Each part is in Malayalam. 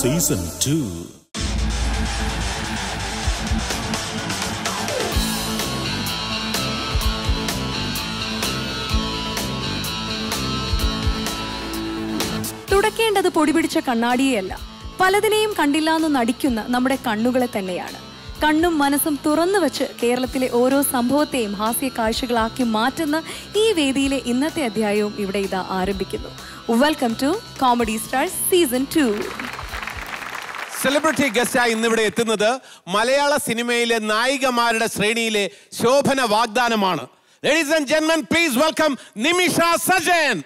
Season 2. തുടക്കേണ്ടത് പൊടിപിടിച്ച കണ്ണാടിയെയല്ല, പലതിനെയും കണ്ടില്ലാന്ന് നടിക്കുന്ന നമ്മുടെ കണ്ണുകളെ തന്നെയാണ്. കണ്ണും മനസ്സും തുറന്നു വെച്ച് കേരളത്തിലെ ഓരോ സംഭവത്തെയും ഹാസ്യ കാഴ്ചകളാക്കി മാറ്റുന്ന ഈ വേദിയിലെ ഇന്നത്തെ അധ്യായവും ഇവിടെ ഇതാ ആരംഭിക്കുന്നു. Welcome to comedy stars season 2. Celebrity ഗസ്റ്റായി ഇന്നിവിടെ എത്തുന്നത് മലയാള സിനിമയിലെ നായികമാരുടെ ശ്രേണിയിലെ ശോഭന വാഗ്ദാനമാണ്. Ladies and gentlemen, please welcome Nimisha Sajan.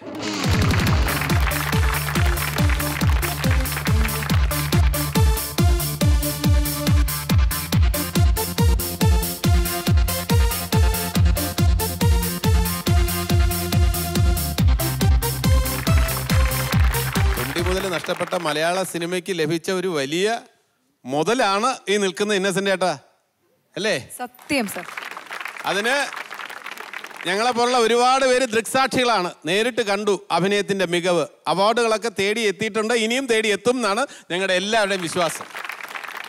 നഷ്ടപ്പെട്ട മലയാള സിനിമയ്ക്ക് ലഭിച്ച ഒരു വലിയ മുതലാണ് ഈ നിൽക്കുന്ന ഇന്നസെന്റ് ഏട്ടാ, അല്ലേ? സത്യം സർ. അതിന് ഞങ്ങളെ പോലുള്ള ഒരുപാട് പേര് ദൃക്സാക്ഷികളാണ്, നേരിട്ട് കണ്ടു അഭിനയത്തിന്റെ മികവ്. അവാർഡുകളൊക്കെ തേടി എത്തിയിട്ടുണ്ട്, ഇനിയും തേടി എത്തും എന്നാണ് ഞങ്ങളുടെ എല്ലാവരുടെയും വിശ്വാസം.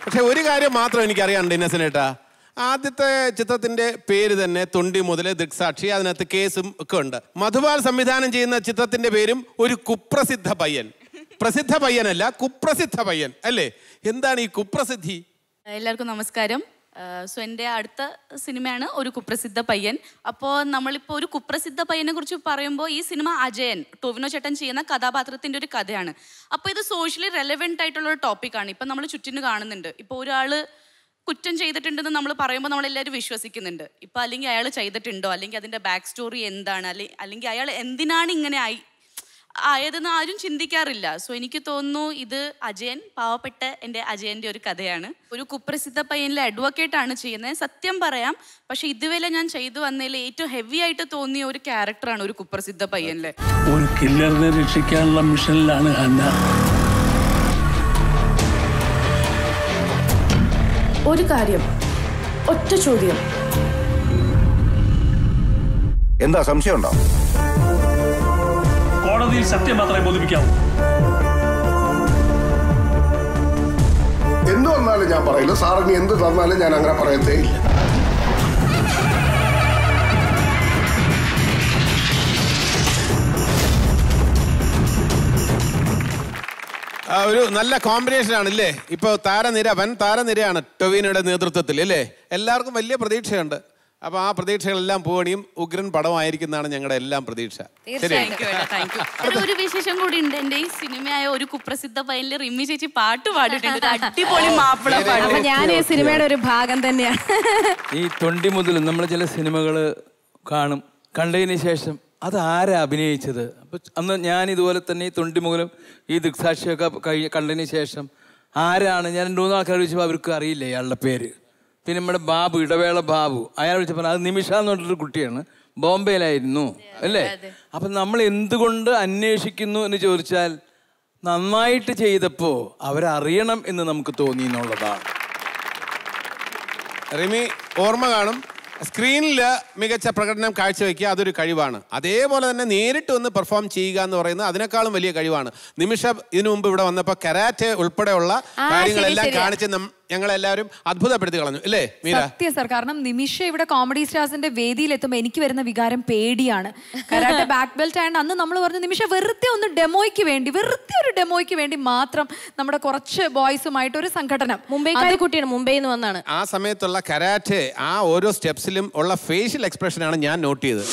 പക്ഷെ ഒരു കാര്യം മാത്രം എനിക്കറിയാനുണ്ട് ഇന്നസെന്റ് ഏട്ടാ, ആദ്യത്തെ ചിത്രത്തിന്റെ പേര് തന്നെ തൊണ്ടി മുതൽ ദൃക്സാക്ഷി, അതിനകത്ത് കേസും ഒക്കെ ഉണ്ട്. മധുപാൽ സംവിധാനം ചെയ്യുന്ന ചിത്രത്തിന്റെ പേരും ഒരു കുപ്രസിദ്ധ പയ്യൻ, പ്രസിദ്ധ പയ്യനല്ല കുപ്രസിദ്ധ പയ്യൻ അല്ലേ? എന്താണ് ഈ കുപ്രസിദ്ധി? എല്ലാവർക്കും നമസ്കാരം. സോ എൻ്റെ അടുത്ത സിനിമയാണ് ഒരു കുപ്രസിദ്ധ പയ്യൻ. അപ്പോൾ നമ്മളിപ്പോൾ ഒരു കുപ്രസിദ്ധ പയ്യനെ കുറിച്ച് പറയുമ്പോൾ ഈ സിനിമ അജയൻ, ടോവിനോ ചേട്ടൻ ചെയ്യുന്ന കഥാപാത്രത്തിൻ്റെ ഒരു കഥയാണ്. അപ്പോൾ ഇത് സോഷ്യലി റെലവെൻ്റ് ആയിട്ടുള്ളൊരു ടോപ്പിക്കാണ്. ഇപ്പം നമ്മൾ ചുറ്റിന് കാണുന്നുണ്ട്, ഇപ്പോൾ ഒരാൾ കുറ്റം ചെയ്തിട്ടുണ്ടെന്ന് നമ്മൾ പറയുമ്പോൾ നമ്മളെല്ലാവരും വിശ്വസിക്കുന്നുണ്ട്. ഇപ്പം അല്ലെങ്കിൽ അയാൾ ചെയ്തിട്ടുണ്ടോ, അല്ലെങ്കിൽ അതിൻ്റെ ബാക്ക് സ്റ്റോറി എന്താണ്, അല്ലെങ്കിൽ അയാൾ എന്തിനാണ് ഇങ്ങനെ ആയതെന്ന് ആരും ചിന്തിക്കാറില്ല. സോ എനിക്ക് തോന്നുന്നു ഇത് അജയൻ, പാവപ്പെട്ട എൻ്റെ അജയൻ്റെ ഒരു കഥയാണ്. ഒരു കുപ്രസിദ്ധ പയ്യനിലെ അഡ്വക്കേറ്റാണ് ചെയ്യുന്നത്. സത്യം പറയാം, പക്ഷെ ഇതുവരെ ഞാൻ ചെയ്തു വന്നതിൽ ഏറ്റവും ഹെവി ആയിട്ട് തോന്നിയ ഒരു ക്യാരക്ടറാണ് ഒരു കുപ്രസിദ്ധ പയ്യനിലെ. ഒരു കില്ലറിനെ രക്ഷിക്കാനുള്ള മിഷനിലാണ് ഹന്ന. ഒരു കാര്യം, ഒറ്റ ചോദ്യം, എന്താ സംശയം ഉണ്ടോ? കോടതിയിൽ സത്യം മാത്രമേ ബോധിപ്പിക്കാവൂ. എന്ത് വന്നാലും ഞാൻ പറയില്ല സാറിന്, എന്ത് തന്നാലും ഞാൻ അങ്ങനെ പറയത്തേ ഇല്ല. ഒരു നല്ല കോമ്പിനേഷൻ ആണല്ലേ? ഇപ്പൊ താരനിര, വൻ താരനിരയാണ് ടൊവിനോയുടെ നേതൃത്വത്തിൽ അല്ലേ? എല്ലാവർക്കും വലിയ പ്രതീക്ഷയുണ്ട്. അപ്പൊ ആ പ്രതീക്ഷകളെല്ലാം പോവണിയും ഉഗ്രൻ പടമായിരിക്കുന്നതാണ് ഞങ്ങളുടെ എല്ലാം പ്രതീക്ഷ. ഒരു വിശേഷം കൂടി ഉണ്ട്, എന്റെ ഈ സിനിമയായ ഒരു കുപ്രസിദ്ധ പയ്യനിൽ റിമി ചേച്ചി പാട്ട് പാടിയിട്ടുണ്ട്. അടിപൊളി മാപ്പിള പാട്ട്. ഞാൻ ഈ സിനിമയുടെ ഒരു ഭാഗം തന്നെയാണ്. ഈ തൊണ്ടി മുതലും നമ്മൾ ചില സിനിമകൾ കാണും, കണ്ടതിന് ശേഷം അത് ആരാ അഭിനയിച്ചത്? അപ്പൊ അന്ന് ഞാൻ ഇതുപോലെ തന്നെ ഈ തൊണ്ടി മുതലും ഈ ദൃക്സാക്ഷിയൊക്കെ കണ്ടതിന് ശേഷം ആരാണ്, ഞാൻ രണ്ടു മൂന്ന് ആൾക്കാർ ചോദിച്ചപ്പോൾ അവർക്ക് അറിയില്ല ഇയാളുടെ പേര്. പിന്നെ നമ്മുടെ ബാബു, ഇടവേള ബാബു, അയാൾ വിളിച്ച് പറഞ്ഞു അത് നിമിഷ എന്ന് പറഞ്ഞിട്ടൊരു കുട്ടിയാണ്, ബോംബെയിലായിരുന്നു അല്ലേ? അപ്പം നമ്മൾ എന്തുകൊണ്ട് അന്വേഷിക്കുന്നു എന്ന് ചോദിച്ചാൽ, നന്നായിട്ട് ചെയ്തപ്പോൾ അവരറിയണം എന്ന് നമുക്ക് തോന്നി എന്നുള്ളതാണ്. റിമി ഓർമ്മ കാണും, സ്ക്രീനിൽ മികച്ച പ്രകടനം കാഴ്ചവെക്കുക അതൊരു കഴിവാണ്. അതേപോലെ തന്നെ നേരിട്ട് ഒന്ന് പെർഫോം ചെയ്യുക എന്ന് പറയുന്നത് അതിനേക്കാളും വലിയ കഴിവാണ്. നിമിഷ ഇതിനു മുമ്പ് ഇവിടെ വന്നപ്പോൾ കരാറ്റെ ഉൾപ്പെടെയുള്ള കാര്യങ്ങളെല്ലാം കാണിച്ച് ഞങ്ങളെല്ലാവരും അത്ഭുതപ്പെടുത്തി കളഞ്ഞു അല്ലേ മീര? സത്യം സർ. കാരണം നിമിഷ ഇവിടെ കോമഡി സ്റ്റാർസിന്റെ വേദിയിലെത്തുമ്പോൾ എനിക്ക് വരുന്ന വികാരം പേടിയാണ്. കരാട്ടെ ബാക്ക് ബെൽറ്റ് ആയതുകൊണ്ട് അന്ന് നമ്മൾ പറഞ്ഞു നിമിഷ വെറുതെ ഒന്ന് ഡെമോയ്ക്ക് വേണ്ടി, വെറുതെ ഒരു ഡെമോയ്ക്ക് വേണ്ടി മാത്രം നമ്മുടെ കുറച്ച് ബോയ്സുമായിട്ട് ഒരു സംഘടന, മുംബൈക്കാരി കുട്ടിയാണ്, മുംബൈയിൽ നിന്ന് വന്നാണ്. ആ സമയത്തുള്ള കരാട്ടെ ആ ഓരോ സ്റ്റെപ്സിലും ഉള്ള ഫേഷ്യൽ എക്സ്പ്രഷനാണ് ഞാൻ നോട്ട് ചെയ്തത്.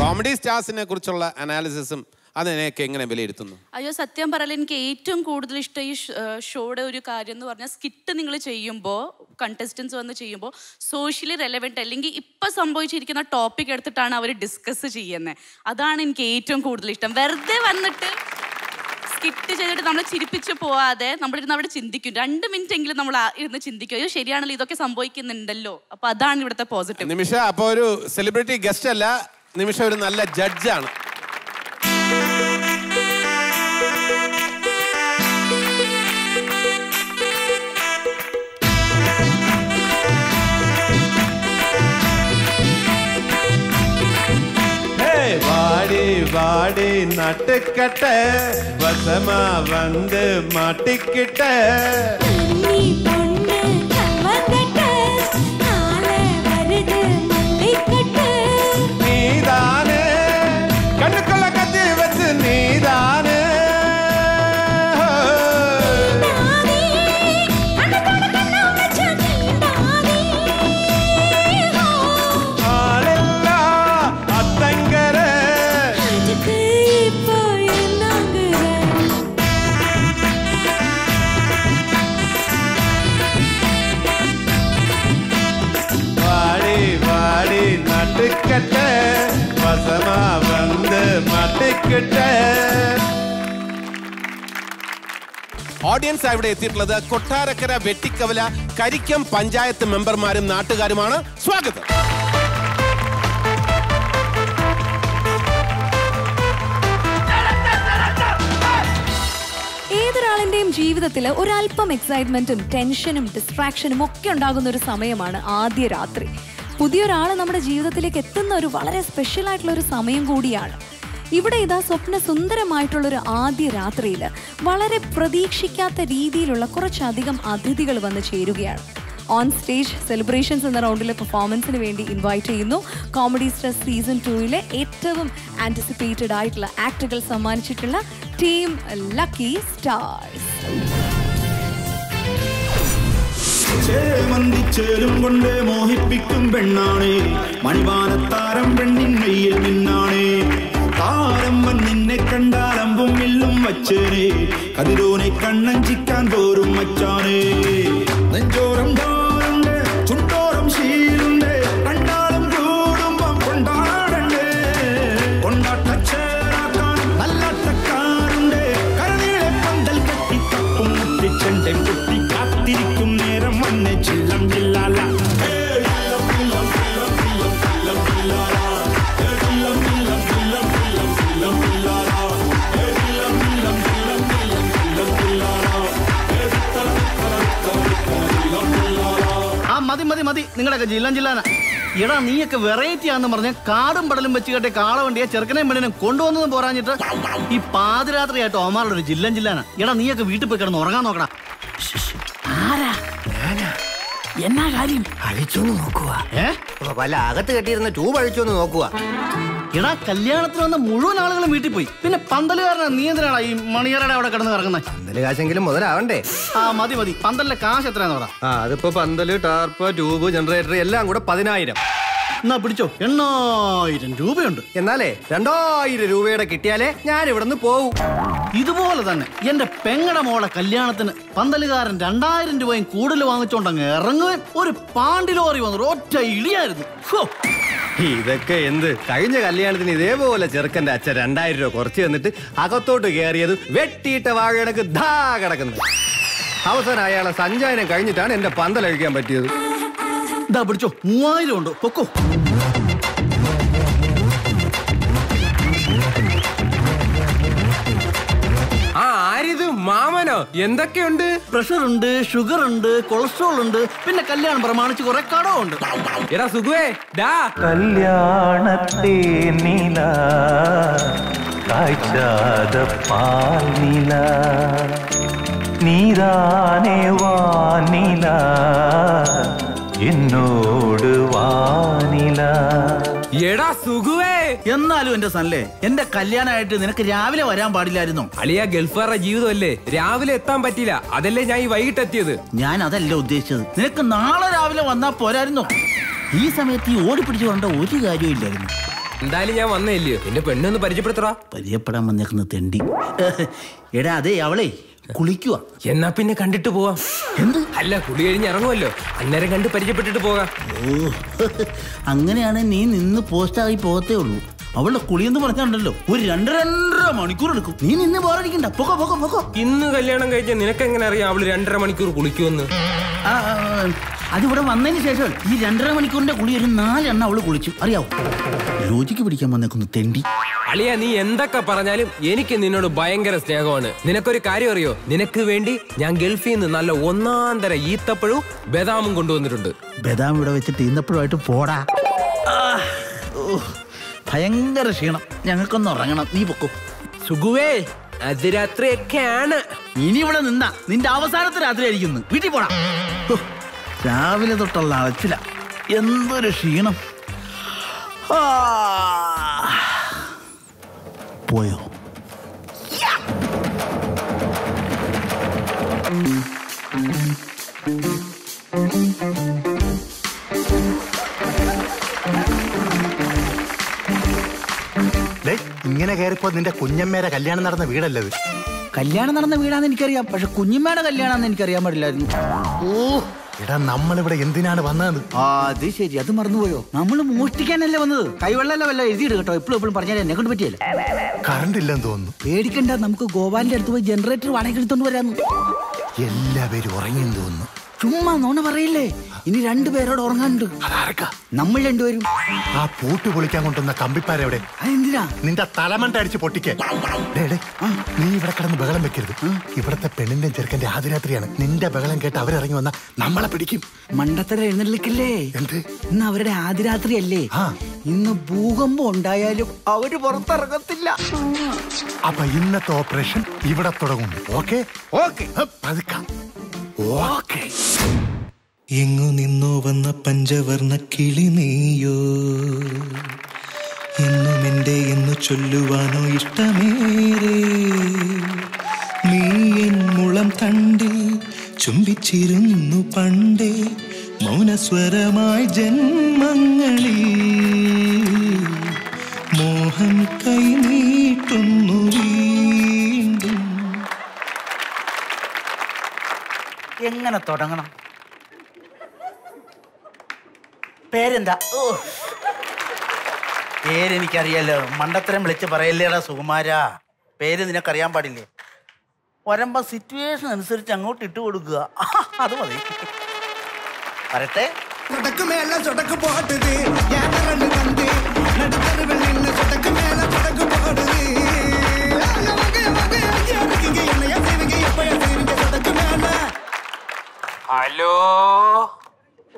കോമഡി സ്റ്റാർസിനെ കുറിച്ചുള്ള അനാലിസിസും അതെനിക്ക് എങ്ങനെ വിലയിരുത്തുന്നു? അയ്യോ സത്യം പറയാൻ എനിക്ക് ഏറ്റവും കൂടുതൽ ഇഷ്ടം ഈ ഷോയുടെ ഒരു കാര്യം എന്ന് പറഞ്ഞാൽ സ്കിറ്റ് നിങ്ങൾ ചെയ്യുമ്പോൾ കണ്ടസ്റ്റൻസ് വന്ന് ചെയ്യുമ്പോൾ സോഷ്യലി റെലവെൻറ്റ് അല്ലെങ്കിൽ ഇപ്പം സംഭവിച്ചിരിക്കുന്ന ടോപ്പിക് എടുത്തിട്ടാണ് അവർ ഡിസ്കസ് ചെയ്യുന്നത്. അതാണ് എനിക്ക് ഏറ്റവും കൂടുതൽ ഇഷ്ടം. വെറുതെ വന്നിട്ട് സ്കിറ്റ് ചെയ്തിട്ട് നമ്മൾ ചിരിപ്പിച്ച് പോവാതെ നമ്മളിരുന്ന് അവിടെ ചിന്തിക്കും. 2 മിനിറ്റ് എങ്കിലും നമ്മൾ ഇരുന്ന് ചിന്തിക്കും, അയ്യോ ശരിയാണല്ലോ ഇതൊക്കെ സംഭവിക്കുന്നുണ്ടല്ലോ. അപ്പോൾ അതാണ് ഇവിടുത്തെ പോസിറ്റീവ്. നിമിഷ അപ്പോൾ ഒരു സെലിബ്രിറ്റി ഗസ്റ്റ് അല്ല, നിമിഷ ഒരു നല്ല ജഡ്ജാണ്. வாடி நட்டுக்கட்ட வசமா வந்து மாட்டிக்கிட்ட நீதானே கண்ணுக்குள்ள கத்தி வச்சு நீதானே ഓഡിയൻസ് ഇവിടെ എത്തിയിട്ടുള്ളത് കൊട്ടാരക്കര വെട്ടിക്കവല കരിക്കം പഞ്ചായത്ത് മെമ്പർമാരും നാട്ടുകാരുമാണ്. സ്വാഗതം. ഏതൊരാളിന്റെയും ജീവിതത്തിൽ ഒരല്പം എക്സൈറ്റ്മെന്റും ടെൻഷനും ഡിസ്ട്രാക്ഷനും ഒക്കെ ഉണ്ടാകുന്ന ഒരു സമയമാണ് ആദ്യ രാത്രി. പുതിയൊരാൾ നമ്മുടെ ജീവിതത്തിലേക്ക് എത്തുന്ന ഒരു വളരെ സ്പെഷ്യൽ ആയിട്ടുള്ള ഒരു സമയം കൂടിയാണ്. ഇവിടെ ഇതാ സ്വപ്ന സുന്ദരമായിട്ടുള്ളൊരു ആദ്യ രാത്രിയിൽ വളരെ പ്രതീക്ഷിക്കാത്ത രീതിയിലുള്ള കുറച്ചധികം അതിഥികൾ വന്ന് ചേരുകയാണ്. ഓൺ സ്റ്റേജ് സെലിബ്രേഷൻസ് എന്ന റൗണ്ടിലെ പെർഫോമൻസിന് വേണ്ടി ഇൻവൈറ്റ് ചെയ്യുന്നു. കോമഡി സ്റ്റാർ സീസൺ 2-ലെ ഏറ്റവും ആൻറ്റിസിപ്പേറ്റഡ് ആയിട്ടുള്ള ആക്ടറുകൾ സമ്മാനിച്ചിട്ടുള്ള ടീം ലക്കി സ്റ്റാർസ്. ചേരുംകൊണ്ടേ മോഹിപ്പിക്കും പെണ്ണാണേ മണിവാനത്താരം, പെണ്ണിൻ മെയ്യിൽ നിന്നാണേ താരമ്മൻ. നിന്നെ കണ്ടാൽ അമ്പും വില്ലും വച്ചേനെ, കതിരോനെ കണ്ണഞ്ചിക്കാൻ തോറും മച്ചാനേ. നെഞ്ചോരം താരുണ്ട്, ചുണ്ടോരം ശീലുണ്ട്, കണ്ടാലും കൂടുമ്പം കൊണ്ടാടണ്ടേ. കൊണ്ടാട്ട ചേരാക്കാൻ നല്ലാട്ടക്കാരുണ്ട്, കരനീളെ പന്തൽ കെട്ടി തപ്പും മുട്ടിച്ചെണ്ടെ കുട്ടി കാത്തിരിക്കും. മതി നിങ്ങളൊക്കെ ജില്ലാന. എടാ നീയൊക്കെ വെറൈറ്റി ആണെന്ന് പറഞ്ഞ കാടും പടലും വെച്ച് കേട്ടെ കാളവണ്ടിയെ ചെറുക്കനെയും പെണ്ണിനും കൊണ്ടുവന്നതും പോരാഞ്ഞിട്ട് ഈ പാതിരാത്രിയായിട്ട് ഓമാറുടെ ഒരു ജില്ലാന. എടാ നീയൊക്കെ വീട്ടിൽ പോയി കിടന്ന് ഉറങ്ങാൻ നോക്കടാ. എന്നാ കാര്യം അഴിച്ചോന്ന് നോക്കുക, വല്ല അകത്ത് കെട്ടിയിരുന്ന ട്യൂബ് അഴിച്ചോന്ന് നോക്കുക. എടാ കല്യാണത്തിന് വന്ന മുഴുവൻ ആളുകളും വീട്ടിൽ പോയി, പിന്നെ പന്തലുകാരനാ നീന്തലാണ് ഈ മണിയറയുടെ അവിടെ കിടന്ന് കിടക്കുന്നത്. പന്തല് കാശെങ്കിലും മുതലാവണ്ടേ? ആ മതി മതി. പന്തലിലെ കാശ് എത്രയാന്ന് പറ? അതിപ്പോ പന്തല്, ടാർപ്പ്, ട്യൂബ്, ജനറേറ്റർ എല്ലാം കൂടെ 10,000. എന്നാ പിടിച്ചോ, 8,000 രൂപയുണ്ട്. എന്നാലേ 2,000 രൂപയുടെ കിട്ടിയാലേ ഞാൻ ഇവിടുന്ന് പോവും. ഇതുപോലെ തന്നെ എന്റെ പെങ്ങടെ മോളെ കല്യാണത്തിന് പന്തലുകാരൻ 2,000 രൂപയും കൂടുതൽ വാങ്ങിച്ചോണ്ടങ്ങ് ഇറങ്ങുവാൻ ഒരു പാണ്ടിലോറി വന്നു ഒറ്റ ഇടിയായിരുന്നു. ഇതൊക്കെ എന്ത്? കഴിഞ്ഞ കല്യാണത്തിന് ഇതേപോലെ ചെറുക്കന്റെ അച്ഛൻ 2,000 രൂപ കുറച്ച് തന്നിട്ട് അകത്തോട്ട് കയറിയത് വെട്ടിയിട്ട വാഴയടക്ക് ധാ കിടക്കുന്നത്. അവസാനം അയാളെ സഞ്ചാരം കഴിഞ്ഞിട്ടാണ് എന്റെ പന്തലഴിക്കാൻ പറ്റിയത്. ഇതാ പിടിച്ചോ, 3,000 ഉണ്ട്. പൊക്കോ. മാമനോ എന്തൊക്കെയുണ്ട്? പ്രഷർ ഉണ്ട്, ഷുഗർ ഉണ്ട്, കൊളസ്ട്രോൾ ഉണ്ട്, പിന്നെ കല്യാണം പ്രമാണിച്ച് കുറെ കടമുണ്ട്. എടാ സുഖേ, ഡാ കല്യാണത്തെ നീല കാഴ്ചാദ പാൽ നീല നീരാനേ വാനില എന്നോട് വാനില. എടാ സുഖുവേ, എന്നാലും എന്റെ സല്ലേ എന്റെ കല്യാണമായിട്ട് നിനക്ക് രാവിലെ വരാൻ പാടില്ലായിരുന്നു. അളിയ ഗൾഫാരുടെ ജീവിതമല്ലേ, രാവിലെ എത്താൻ പറ്റില്ല, അതല്ലേ ഞാൻ ഈ വൈകിട്ട് എത്തിയത്. ഞാൻ അതല്ല ഉദ്ദേശിച്ചത്, നിനക്ക് നാളെ രാവിലെ വന്നാ പോരായിരുന്നു. ഈ സമയത്ത് ഈ ഓടിപ്പിടിച്ചു കൊണ്ട ഒരു കാര്യമില്ലായിരുന്നു. എന്തായാലും ഞാൻ വന്നില്ലയോ, എന്റെ പെണ്ണൊന്ന് പരിചയപ്പെടുത്തടാ. പരിചയപ്പെടാൻ വന്നേക്കുന്ന തെണ്ടി. എടാ അതെ അവളെ കുളിക്കുക. എന്നാ പിന്നെ കണ്ടിട്ട് പോവാം. എന്ത്? അല്ല കുളി കഴിഞ്ഞ് ഇറങ്ങുമല്ലോ, അന്നേരം കണ്ട് പരിചയപ്പെട്ടിട്ട് പോകാം. അങ്ങനെയാണെങ്കിൽ നീ നിന്ന് പോസ്റ്റായി പോകത്തേ ഉള്ളൂ. അവളുടെ കുളിയെന്ന് പറഞ്ഞാണ്ടല്ലോ ഒരു രണ്ടര മണിക്കൂർ എടുക്കും. നീ നിന്ന് പോരടിക്കണ്ട, പൊക്കോ പൊക്കോ പൊക്കോ. ഇന്ന് കല്യാണം കഴിച്ച നിനക്കെങ്ങനെ അറിയാം അവള് 2.5 മണിക്കൂർ കുളിക്കുമെന്ന്? അതിവിടെ വന്നതിന് ശേഷം ഈ 2.5 മണിക്കൂറിന്റെ കുളി ഒരു 4 എണ്ണം അവള് കുളിച്ചു. അറിയാവോ, ലോജിക്ക് പിടിക്കാൻ വന്നേക്കുന്ന തെണ്ടി. അളിയ നീ എന്തൊക്കെ പറഞ്ഞാലും എനിക്ക് നിന്നോട് ഭയങ്കര സ്നേഹമാണ്. നിനക്കൊരു കാര്യം അറിയോ, നിനക്ക് വേണ്ടി ഞാൻ ഗൾഫിൽ നിന്ന് നല്ല ഒന്നാം തരം ഈത്തപ്പഴവും ബദാമും കൊണ്ടുവന്നിട്ടുണ്ട്. ബദാം ഇവിടെ വെച്ചിട്ട് ഈന്തപ്പഴമായിട്ട് പോടാ. ഭയങ്കര ക്ഷീണം, ഞങ്ങൾക്കൊന്ന് ഉറങ്ങണം. നീ പൊക്കും സുഖുവേ, അതിരാത്രിയൊക്കെയാണ് ഇനി ഇവിടെ നിന്നാ നിന്റെ അവസാനത്തെ രാത്രി ആയിരിക്കുന്നു. വീട്ടിൽ പോടാ. രാവിലെ തൊട്ടുള്ള അളച്ചില്ല, എന്തൊരു ക്ഷീണം. പോയോ? ഇങ്ങനെ കയറിപ്പോ നിന്റെ കുഞ്ഞമ്മേടെ കല്യാണം നടന്ന വീടല്ലത്. കല്യാണം നടന്ന വീടാന്ന് എനിക്കറിയാം, പക്ഷെ കുഞ്ഞമ്മേടെ കല്യാണം എനിക്കറിയാൻ പാടില്ലായിരുന്നു. ഓ എടാ, നമ്മളിവിടെ എന്തിനാണ് വന്നത്? അത് ശരി, അത് മറന്നുപോയോ? നമ്മള് മോഷ്ടിക്കാനല്ലേ വന്നത്. കൈവെള്ളല്ല വല്ല എഴുതിയിട്ട് കേട്ടോ, എപ്പോഴും എപ്പോഴും പറഞ്ഞാൽ എന്നെ കൊണ്ട് പറ്റിയല്ലേ. കറണ്ട് ഇല്ലെന്ന് തോന്നുന്നു. പേടിക്കണ്ട, നമുക്ക് ഗോപാലിന്റെ അടുത്ത് പോയി ജനറേറ്റർ വാടക എടുത്തോണ്ട് വരാന്ന്. എല്ലാവരും ഉറങ്ങിയെന്ന് തോന്നുന്നു. ചുമ്മാ നോണ പറയില്ലേ, ഇനി 2 പേരോട് ഉറങ്ങാനുണ്ട്. നമ്മൾ 2 പേരും. ആ പൂട്ട് പൊളിക്കാൻ കൊണ്ടുവന്ന കമ്പിപ്പാരെവിടെ? അതെന്തിനാ? നിന്റെ തലമണ്ട അടിച്ച് പൊട്ടിക്കേ. നീ ഇവിടെ കിടന്ന് ബഹളം വെക്കരുത്. ഇവിടത്തെ പെണ്ണിന്റെ ചെറുക്കന്റെ ആദ്യരാത്രിയാണ്. നിന്റെ ബഹളം കേട്ട് അവരിറങ്ങി വന്ന നമ്മളെ പിടിക്കും. മണ്ടത്തര എഴുന്നള്ളിക്കല്ലേ. എന്ത്? ഇന്ന് അവരുടെ ആദ്യരാത്രി അല്ലേ. ഇന്ന് ഭൂകമ്പം ഉണ്ടായാലും അവര് പുറത്തിറങ്ങത്തില്ല. അപ്പൊ ഇന്നത്തെ ഓപ്പറേഷൻ ഇവിടെ തുടങ്ങും. ഓക്കെ ഓക്കെ, പതുക്കാം. എങ്ങു നിന്നോ വന്ന പഞ്ചവർണ്ണ കിളി നീയോ, എന്നും എന്റെ എന്നു ചൊല്ലുവാനോ ഇഷ്ടമേറെ. നീ എൻ മുളം തണ്ടിൽ ചുംബിച്ചിരുന്നു പണ്ടേ, മൗനസ്വരമായി ജന്മങ്ങളിൽ മോഹം കൈ നീട്ടുന്നു. എങ്ങനെ തുടങ്ങണം? പേരെന്താ? ഓ പേരെനിക്കറിയാലോ, മണ്ടത്തരം വിളിച്ച് പറയല്ലേടാ സുകുമാരാ. പേര് നിനക്കറിയാൻ പാടില്ലേ? വരുമ്പോ സിറ്റുവേഷൻ അനുസരിച്ച് അങ്ങോട്ട് ഇട്ട് കൊടുക്കുക, അത് മതി. വരട്ടെ. ഹലോ.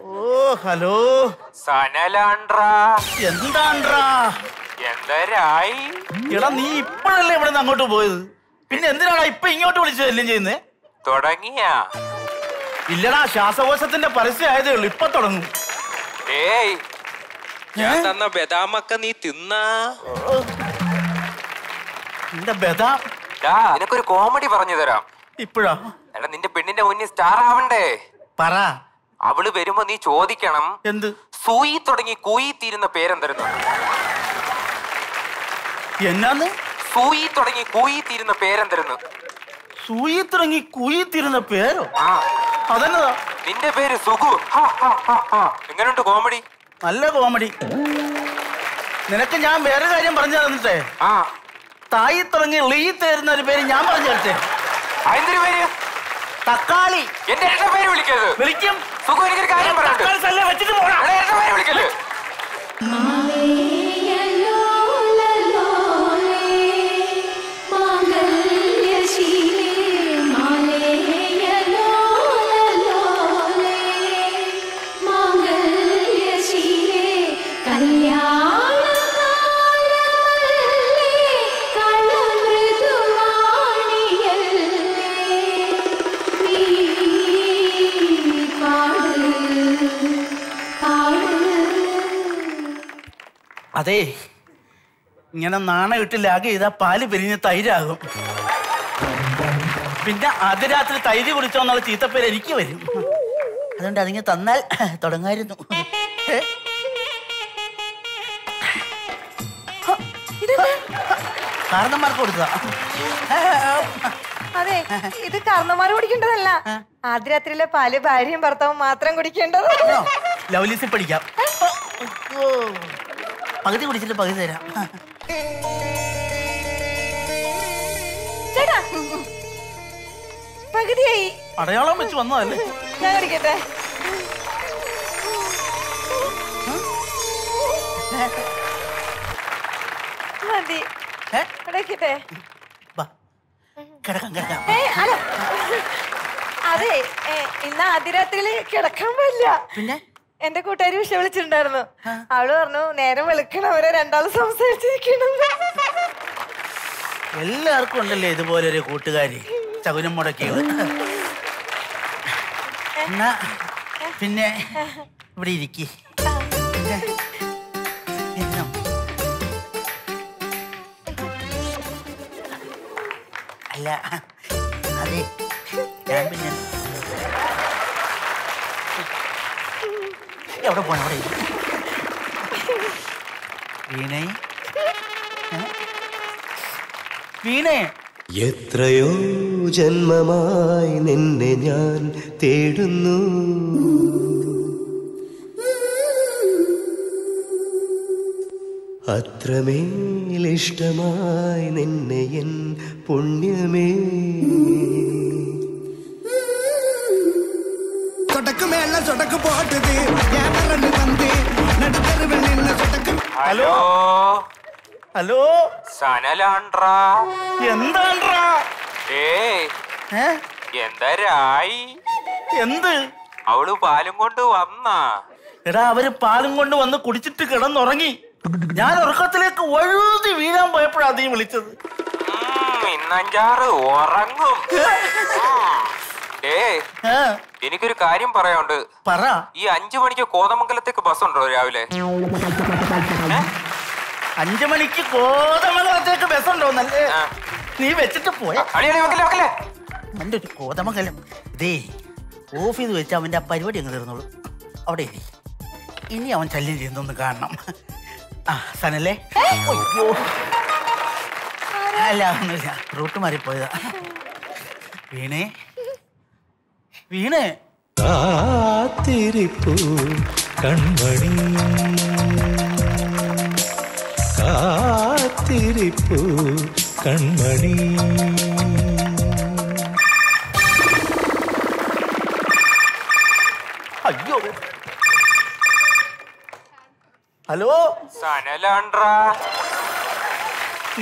ഓ ഹലോ സനലാണ്ട്രാ. എന്താണ്ട്രാ? എന്തരായി? എടാ നീ ഇപ്പോഴല്ലേ ഇവിടെ നിന്ന് അങ്ങോട്ട് പോയത്, പിന്നെ എന്തിനാടാ ഇപ്പൊ ഇങ്ങോട്ട് വിളിച്ചു എല്ലാം ചെയ്യുന്നേ? തുടങ്ങിയാ? ഇല്ലടാ, ശ്വാസകോശത്തിന്റെ പരസ്യം ആയതേ ഉള്ളു, ഇപ്പൊ തുടങ്ങും. ഏയ് ഞാൻ തന്ന ബദാമൊക്കെ നീ തിന്നാ? നിന്റെ ബദാം? നിനക്കൊരു കോമഡി പറഞ്ഞു തരാം. ഇപ്പഴാ? എടാ നിന്റെ പെണ്ണിന്റെ മുന്നിൽ സ്റ്റാർ ആവണ്ടേ? പറ. അവള് വരുമ്പോ നീ ചോദിക്കണം, എന്ത് സൂയി തുടങ്ങി കൂയി തീരുന്ന പേരെന്തായിരുന്നു? എന്നാന്ന്? സൂയി തുടങ്ങി കൂയി തീരുന്ന പേരെന്തായിരുന്നു? സൂയി തുടങ്ങി കൂയി തീരുന്ന പേരോ? അതന്നതാ നിന്റെ പേര് സുഖു. എങ്ങനെയുണ്ട് കോമഡി? നല്ല കോമഡി. നിനക്ക് ഞാൻ വേറെ കാര്യം പറഞ്ഞു തന്നിട്ടേ, തായി തുടങ്ങി ലീ തരുന്ന ഒരു പേര് ഞാൻ പറഞ്ഞു തരട്ടെ. എന്തൊരു പേര്? തക്കാളി. എന്റെ പേര് വിളിക്കരുത്. വിളിക്കും. അതെ, ഇങ്ങനെ നാണം ഇട്ടില്ലാകെ ഇതാ പാല് പിരിഞ്ഞ് തൈരാകും. പിന്നെ അത് രാത്രി തൈര് കുടിച്ചോന്നുള്ള ചീത്തപ്പേര് എനിക്ക് വരും. അതുകൊണ്ട് അതിങ്ങനെ തന്നാൽ തുടങ്ങായിരുന്നു. കാരണന്മാർക്ക് കൊടുക്കുക. അതെ, ഇത് കാരണന്മാർ കുടിക്കേണ്ടതല്ല, ആദ്യ രാത്രിയിലെ പാല് ഭാര്യയും ഭർത്താവും മാത്രം കുടിക്കേണ്ടത്. ലവ്ലീസിൽ പഠിക്കാം, പകുതി കുടിച്ചിട്ട് പകുതി തരാം. പകുതിയായി അടയാളം വെച്ച് വന്നതല്ലേ. ഞാൻ കുടിക്കട്ടെ. മതി, കിടക്കട്ടെ. അതെ, ഇന്ന് ആദ്യരാത്രിയില് കിടക്കാൻ പറ്റില്ല. പിന്നെ എന്റെ കൂട്ടുകാരി വിഷ വിളിച്ചിട്ടുണ്ടായിരുന്നു. അവള് പറഞ്ഞു നേരം വെളുക്കണം അവരെ രണ്ടാളും സംസാരിച്ചിരിക്കണം. എല്ലാവർക്കും ഉണ്ടല്ലേ ഇതുപോലൊരു കൂട്ടുകാരി, ചകുനം മുടക്കിയത്. പിന്നെ ഇവിടെ ഇരിക്കി. അല്ല, അതെ ഞാൻ പിന്നെ എവിടെ പോണ അവിടെ വീണേ വീണേ. എത്രയോ ജന്മമായി നിന്നെ ഞാൻ തേടുന്നു, അത്രമേൽ ഇഷ്ടമായി നിന്നെ എൻ പുണ്യമേ. ഹലോ ഹലോ സനലാണ്ട്രാ. എന്താണ്ട്രാ? എന്തരായി? എന്ത്? അവള് പാലും കൊണ്ട് വന്നാ? എടാ, അവര് പാലും കൊണ്ട് വന്ന് കുടിച്ചിട്ട് കിടന്നുറങ്ങി. ഞാൻ ഉറക്കത്തിലേക്ക് ഒഴുതി വീഴാൻ പോയപ്പോഴാ നീ വിളിച്ചത്. ഇന്നഞ്ചാറ് ഉറങ്ങും. എനിക്കൊരു കാര്യം പറയാനുണ്ട്. പറ. ഈ 5 മണിക്ക് കോതമംഗലത്തേക്ക് ബസ് ഉണ്ടോ രാവിലെ? 5 മണിക്ക് കോതമംഗലത്തേക്ക് ബസ് ഉണ്ടോന്നല്ലേ നീ വെച്ചിട്ട് പോയാ? എന്റെ ഒരു കോതമംഗലം ഇതേ ഓഫീസ് വെച്ച് അവന്റെ ആ പരിപാടി അങ്ങ് തീർന്നോളൂ. അവിടെ ഇനി അവൻ ശല്യം ചെയ്യുന്നൊന്ന് കാണണം. സനല്ലേ? അല്ല, ഒന്നുമില്ല, റൂട്ട് മാറിപ്പോയതാ. വീണേ വീണേ. കാത്തിരിപ്പൂ കൺമണി, കാത്തിരിപ്പൂ കൺമണി. അയ്യോ. ഹലോ സനലാണ്ട്രാ.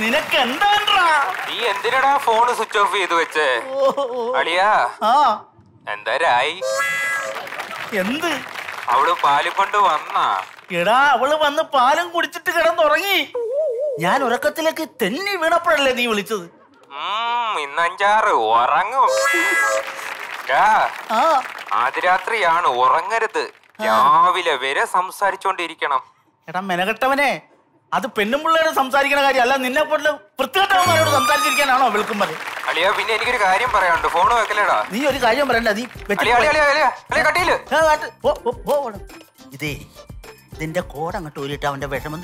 നിനക്ക് എന്താണ്ട്രാ? നീ എന്തിനടാ ഫോൺ സ്വിച്ച് ഓഫ് ചെയ്ത് വെച്ചേ? അളിയാ എന്തരായി? എന്ത്? അവള് പാലും കൊണ്ട് വന്നാ? എടാ, അവള് വന്ന് പാലും കുടിച്ചിട്ട് കിടന്നുറങ്ങി. ഞാൻ ഉറക്കത്തിലേക്ക് തെന്നി വീണപ്പോഴല്ലേ നീ വിളിച്ചത്. ഇന്നഞ്ചാറ് ഉറങ്ങും. ആദ്യരാത്രിയാണ്, ഉറങ്ങരുത്. രാവിലെ വരെ സംസാരിച്ചോണ്ടിരിക്കണം. എടാ മെനകെട്ടവനെ, അത് പെണ്ണും പിള്ളേരോട് സംസാരിക്കുന്ന കാര്യമല്ല, നിന്നെ പോലെ വൃത്തികെട്ടവന്മാരോട് സംസാരിച്ചിരിക്കാനാണോ വിളിക്കുന്നത്? അളിയാ, പിന്നെ എനിക്കൊരു കാര്യം പറയാനുണ്ട്. ഫോൺ വെക്കലേടാ. നീ ഒരു കാര്യം പറയണ്ട. നീ ഇതേ ഇതിന്റെ കോട അങ്ങോട്ട് ഊരിയിട്ട് അവന്റെ വിഷമം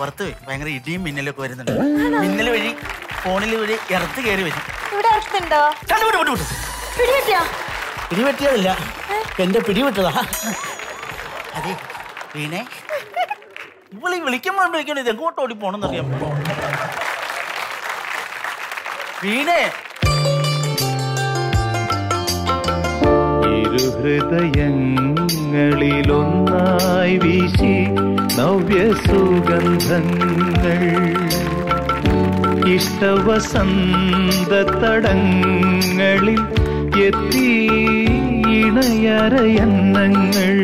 പുറത്ത് ഭയങ്കര ഇടിയും മിന്നലൊക്കെ വരുന്നുണ്ട്. മിന്നൽ വഴി ഫോണിൽ വഴി ഇറത്ത് കയറി വരും. പിടിവെട്ടിയതല്ല, എന്റെ പിടിവിട്ടതാ. അതെ വീണേ, ഇവളീ വിളിക്കുമ്പോണ്ട് വിളിക്കണ ഇത് എങ്ങോട്ട് ഓടി പോണെന്നറിയാം. വീണേ. ഇരുഹൃദയങ്ങളിലൊന്നായി വീശി നവ്യ സുഗന്ധങ്ങൾ, ഇഷ്ടവസന്ത തടങ്ങളിൽ എത്തി ഇണയരയന്നങ്ങൾ,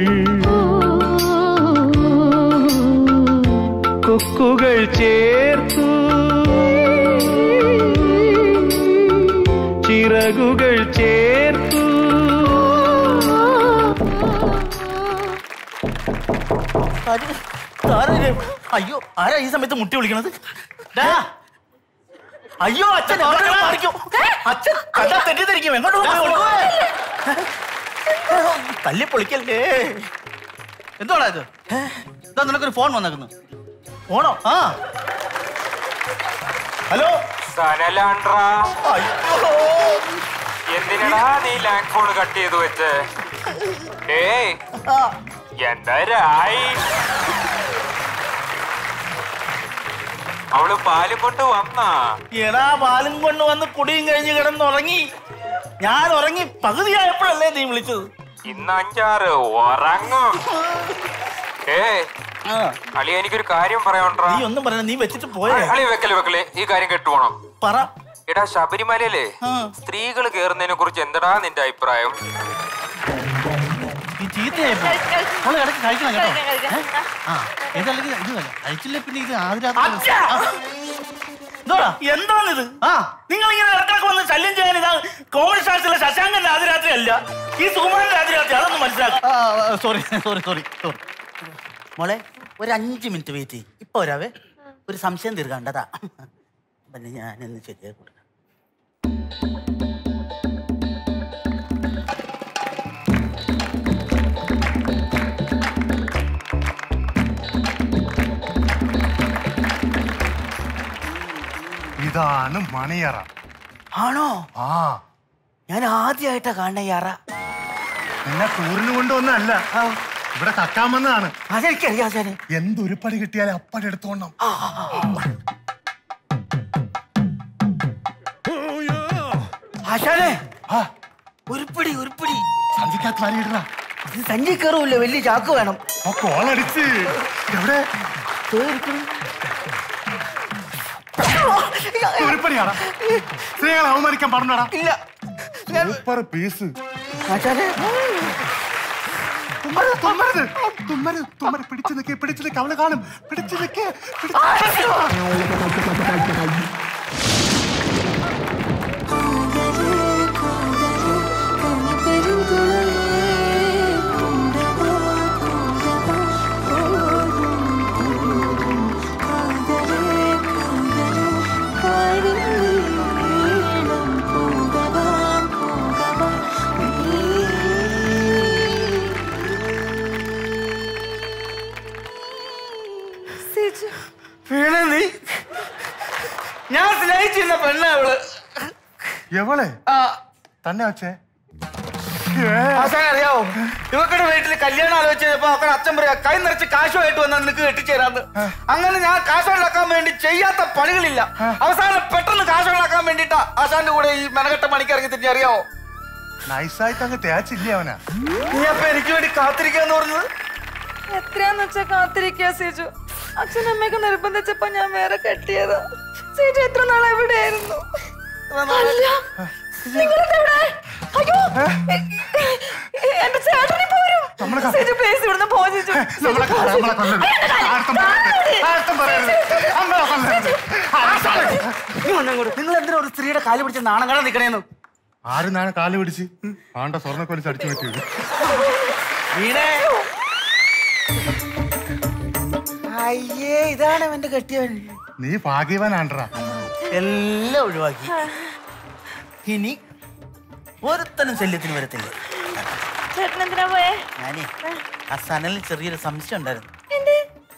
കൊക്കുകൾ ചേർത്തു ചിറകുകൾ ചേർത്തു. അയ്യോ, ആരാ ഈ സമയത്ത് മുട്ടി വിളിക്കണത്? അയ്യോ അച്ഛൻ, അച്ഛൻ കണ്ടാ തെറ്റിദ്ധരിക്കും. എങ്ങോട്ട് തല്ലിപ്പൊളിക്കല്ലേ? എന്തോടാ ഇത്? ഇതാ നിനക്കൊരു ഫോൺ വന്നേക്കുന്നു. ഫോണോ? ആ. ഹലോ സനലാൻഡ്ര. അയ്യോ. എന്തിനാടാ നീ ലാൻഡ് ഫോൺ കട്ട് ചെയ്തു വെച്ചേ? ഏയ്. എന്തായി? അവള് പാലും കൊണ്ട് വന്നാ? എടാ പാലും കൊണ്ട് വന്ന് കുടിയും കഴിഞ്ഞ് കിടന്നുറങ്ങി. ഞാൻ ഉറങ്ങി പകുതിയായപ്പോഴല്ലേ നീ വിളിച്ചത്. ഇന്ന് അഞ്ചാറ് ഉറങ്ങും. അളിയ എനിക്കൊരു കാര്യം പറയാനുണ്ടാ. നീ ഒന്നും പറയണ്ട, നീ വെച്ചിട്ട് പോയേ. അളി വെക്കല് വെക്കല്, ഈ കാര്യം കേട്ടുപോണം. പറ. എടാ ശബരിമലയിലെ സ്ത്രീകൾ കേറുന്നതിനെ കുറിച്ച് എന്തടാ നിന്റെ അഭിപ്രായം? എന്താണിത്? നിങ്ങളിങ്ങനെ ഇടക്കിടക്ക് വന്ന് ശല്യം ചെയ്യാൻ ഇതാ കോമഡി സ്റ്റാർസിലെ ശശാങ്കന്റെ ആദ്യരാത്രി അല്ല, ഈ സുകുമാരന്റെ ആദ്യരാത്രി. അതൊന്നും മനസ്സിലാക്കി. മോളെ ഒരു 5 മിനിറ്റ് വെയിറ്റ് ചെയ്യും, ഇപ്പൊ ഒരാവേ ഒരു സംശയം തീർക്കാണ്ടതാ. പിന്നെ ഞാനൊന്ന് ശരിയായി കൊടുക്കാം. ഇതാണ് മണിയറ. ആണോ? ആ, ഞാൻ ആദ്യമായിട്ടാ കാണണ യാറ. എന്നെ ടൂറിന് കൊണ്ടുവന്നല്ല, ഇവിടെ തക്കാൻ വന്നതാണ്. അതെനിക്കറിയാം. എന്തൊരുപ്പടി കിട്ടിയാലും അപ്പടി എടുത്തോണം. ഉരുപ്പടി ഉരുപ്പടി സഞ്ചി കയറൂല്ലോ, വലിയ ചാക്ക് വേണം. സ്ത്രീകളെ അവമാനിക്കാൻ പറഞ്ഞടാ. ഇല്ല, അവള് കാണും. അറിയാവോ ഇവക്കടെ വീട്ടില് കല്യാണം ആലോചിച്ചപ്പോ അവക്കടെ അച്ഛൻ പറയാ കൈ നിറച്ച് കാശുമായിട്ട് വന്നാ നിനക്ക് കെട്ടിച്ചേരാന്ന്. അങ്ങനെ ഞാൻ കാശുണ്ടാക്കാൻ വേണ്ടി ചെയ്യാത്ത പണികളില്ല. അവസാനം പെട്ടെന്ന് കാശുണ്ടാക്കാൻ വേണ്ടിട്ടാ ആശാന്റെ കൂടെ ഈ മെനകെട്ട പണിക്ക് ഇറങ്ങി തിരിഞ്ഞു. അറിയാവോ നൈസായിട്ട് അങ്ങ് തേച്ചില്ല അവനാ. നീ അപ്പൊ എനിക്ക് വേണ്ടി കാത്തിരിക്കാന്ന് പറഞ്ഞത് എത്രയാന്ന് വെച്ചാ കാത്തിരിക്കാ സേജു. അച്ഛനമ്മയൊക്കെ നിർബന്ധിച്ചപ്പോ ഞാൻ വേറെ കെട്ടിയതാ സേജു. എത്ര നാളെ എവിടെയായിരുന്നു? നിങ്ങൾ എന്തിനാ ഒരു സ്ത്രീയുടെ കാല് പിടിച്ച് നാണം കാണാൻ നിക്കണേന്നു? ആര് നാണം കാല് പിടിച്ച്? ആണ്ട സ്വർണ്ണക്കൊലിച്ച് അടിച്ചു പറ്റിയത്. അയ്യേ, ഇതാണ് അവന്റെ കെട്ടിയവൻ. നീ ഭാഗ്യവാനാണ്ടാ, എല്ലാം ഒഴിവാക്കി. ഇനി ഒരുത്തനും ശല്യത്തിന് വരത്തില്ല. ഞാനേ ആ സനലിൽ ചെറിയൊരു സംശയം ഉണ്ടായിരുന്നു.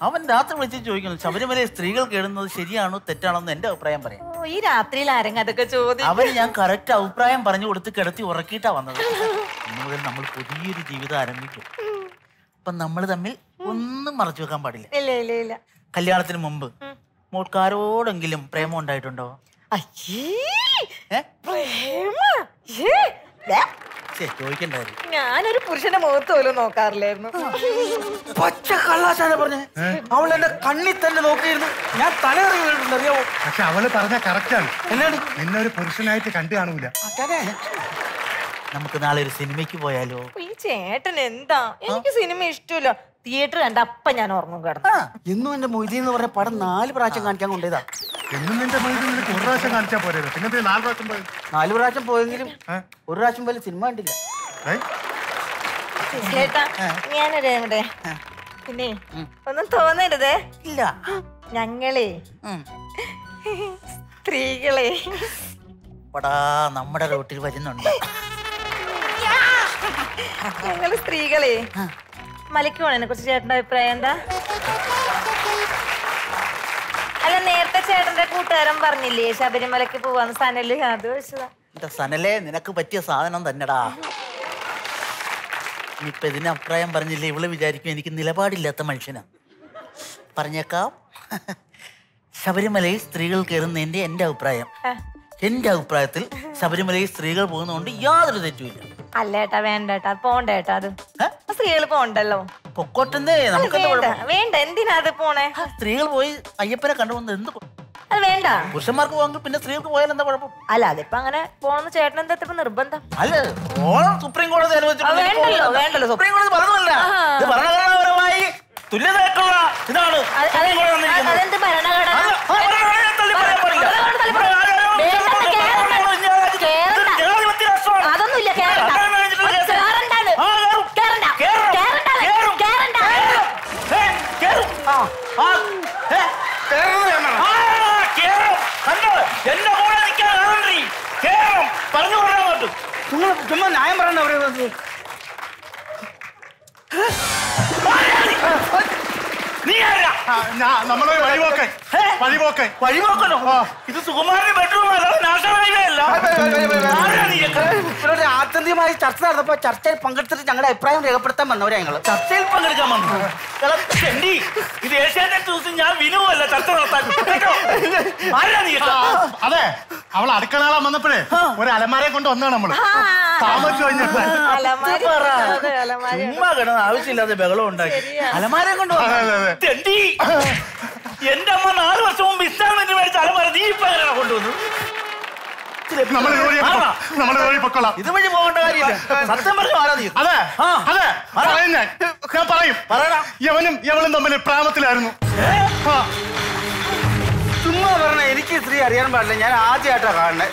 അവൻ രാത്രി വിളിച്ച് ചോദിക്കുന്നു ശബരിമലയിൽ സ്ത്രീകൾ കേടുന്നത് ശരിയാണോ തെറ്റാണോന്ന്. എന്റെ അഭിപ്രായം പറയാം. ഈ രാത്രിയിൽ ആരെങ്കിലും അതൊക്കെ ചോദിക്കും. അവര് ഞാൻ കറക്റ്റ് അഭിപ്രായം പറഞ്ഞു കൊടുത്ത് കിടത്തി ഉറക്കിയിട്ടാ വന്നത്. മുതൽ നമ്മൾ പുതിയൊരു ജീവിതം ആരംഭിക്കും. അപ്പൊ നമ്മൾ തമ്മിൽ ഒന്നും മറച്ചു വെക്കാൻ പാടില്ല. കല്യാണത്തിന് മുമ്പ് മോൾക്കാരോടെങ്കിലും പ്രേമം ഉണ്ടായിട്ടുണ്ടോ? ഞാനൊരു പുരുഷന്റെ മുഖത്ത് പോലും നോക്കാറില്ലായിരുന്നു. പച്ച കള്ളാശാല പറഞ്ഞേ. അവൾ എന്റെ കണ്ണിൽ തന്നെ നോക്കിയിരുന്നു. ഞാൻ തലയിറങ്ങി. അറിയാവോ പക്ഷെ അവള് പറഞ്ഞ കറക്റ്റാണ്. എന്നാണ് നിന്നെ ഒരു പുരുഷനായിട്ട് കണ്ടു കാണൂല. നമുക്ക് നാളെ ഒരു സിനിമയ്ക്ക് പോയാലോ? ഈ ചേട്ടൻ എന്താ, എനിക്ക് സിനിമ ഇഷ്ടമില്ല. തിയേറ്റർ കണ്ട അപ്പ ഞാൻ ഓർമ്മ കിടന്നു. എന്നും എന്റെ മൊയ്തി എന്ന് പറഞ്ഞ പടം 4 പ്രാവശ്യം കാണിക്കാൻ കൊണ്ടേതാ. എന്നും എന്റെ മൊയ്തി 1 പ്രാവശ്യം കാണിച്ചാ പോരെ? പിന്നെ 4 പ്രാവശ്യം പോയി. 4 പ്രാവശ്യം പോയെങ്കിലും 1 പ്രാവശ്യം പോലും സിനിമ കണ്ടില്ല. ഞാനൊരേ പിന്നെ ഒന്നും തോന്നരുതേ. ഇല്ല, ഞങ്ങളെ സ്ത്രീകളെ പടാ നമ്മുടെ റോട്ടിൽ വരുന്നുണ്ട്. ഞങ്ങള് സ്ത്രീകളെ മലയ്ക്കുവാണ് എന്നെക്കുറിച്ച് ചേട്ടൻ്റെ അഭിപ്രായം എന്താ? അല്ല, നേരത്തെ ചേട്ടന്റെ കൂട്ടുകാരൻ പറഞ്ഞില്ലേ ശബരിമലയ്ക്ക് പോവാന്ന് സനല്, അത് വെച്ചതാ. സനലേ, നിനക്ക് പറ്റിയ സാധനം തന്നെടാ. ഇനിയിപ്പോ ഇതിന് അഭിപ്രായം പറഞ്ഞില്ലേ ഇവള് വിചാരിക്കും എനിക്ക് നിലപാടില്ലാത്ത മനുഷ്യനാ. പറഞ്ഞേക്കാം, ശബരിമലയിൽ സ്ത്രീകൾ കയറുന്നതിന്റെ എന്റെ അഭിപ്രായത്തിൽ ശബരിമലയിൽ സ്ത്രീകൾ പോകുന്നതുകൊണ്ട് യാതൊരു തെറ്റുമില്ല. അല്ലേട്ടാ, വേണ്ടേട്ടാ, പോണ്ടേട്ടാ, അത് സ്ത്രീകൾ പോണ്ടല്ലോ, പൊക്കോട്ടെന്നേ, നമുക്ക് വേണ്ട. എന്തിനാ അത് പോണേ? സ്ത്രീകൾ പോയി അയ്യപ്പനെ കണ്ടുപോകുന്നത് എന്ത്? അത് വേണ്ട. പുരുഷന്മാർക്ക് പോകാൻ പിന്നെ സ്ത്രീകൾക്ക് പോയാൽ എന്താ കുഴപ്പം? അല്ല, അതിപ്പോ അങ്ങനെ പോണെന്ന് ചേട്ടൻ എന്താ ഇപ്പൊ നിർബന്ധം? അല്ല, സുപ്രീം കോടതി അനുവദിച്ചിട്ടുണ്ടല്ലോ. സുപ്രീം കോടതി പറഞ്ഞതല്ല, ഇത് ഭരണഘടനാപരമായി തുല്യതയായിട്ടുള്ള ഇതാണ്. അതെന്ത് ഭരണഘടന? ഇത് സുകുമാരന്റെ ബെഡ്റൂം അല്ല. ആത്യന്തികമായി ചർച്ച നടന്നപ്പോ ചർച്ചയിൽ പങ്കെടുത്തിട്ട് ഞങ്ങളുടെ അഭിപ്രായം രേഖപ്പെടുത്താൻ വന്നവരാ. ഞങ്ങള് ചർച്ചയിൽ പങ്കെടുക്കാൻ വന്നു. ഇത് ഏഷ്യാനെറ്റ് ന്യൂസ്. ഞാൻ വിനുവല്ല ചർച്ച നടത്താൻ. അതെ, അവൾ അടുക്കളാളാൻ വന്നപ്പോഴേ ഒരു അലമാരയെ കൊണ്ട് വന്നാണ് നമ്മള്. ആവശ്യമില്ലാതെ ബഹളം ഉണ്ടാക്കി അലമാരയെ കൊണ്ട്. എന്റെ അമ്മ 4 വർഷം മുമ്പ് ഇൻസ്റ്റാൾമെന്റ് മേടിച്ച അലമാര നീ ഇപ്പൊ എങ്ങനെയാണ് കൊണ്ടുവന്നു? ഇതുവഴി പോകേണ്ട കാര്യമില്ല. സത്യം പറഞ്ഞു ആരാധി. അതെ അതെ, ഞാൻ പറയും. യവനും യവളും തമ്മിൽ പ്രാമത്തിലായിരുന്നു. ചുമ്മാ പറഞ്ഞ എനിക്ക് സ്ത്രീ അറിയാൻ പാടില്ല. ഞാൻ ആദ്യമായിട്ടാ കാണുന്നത്.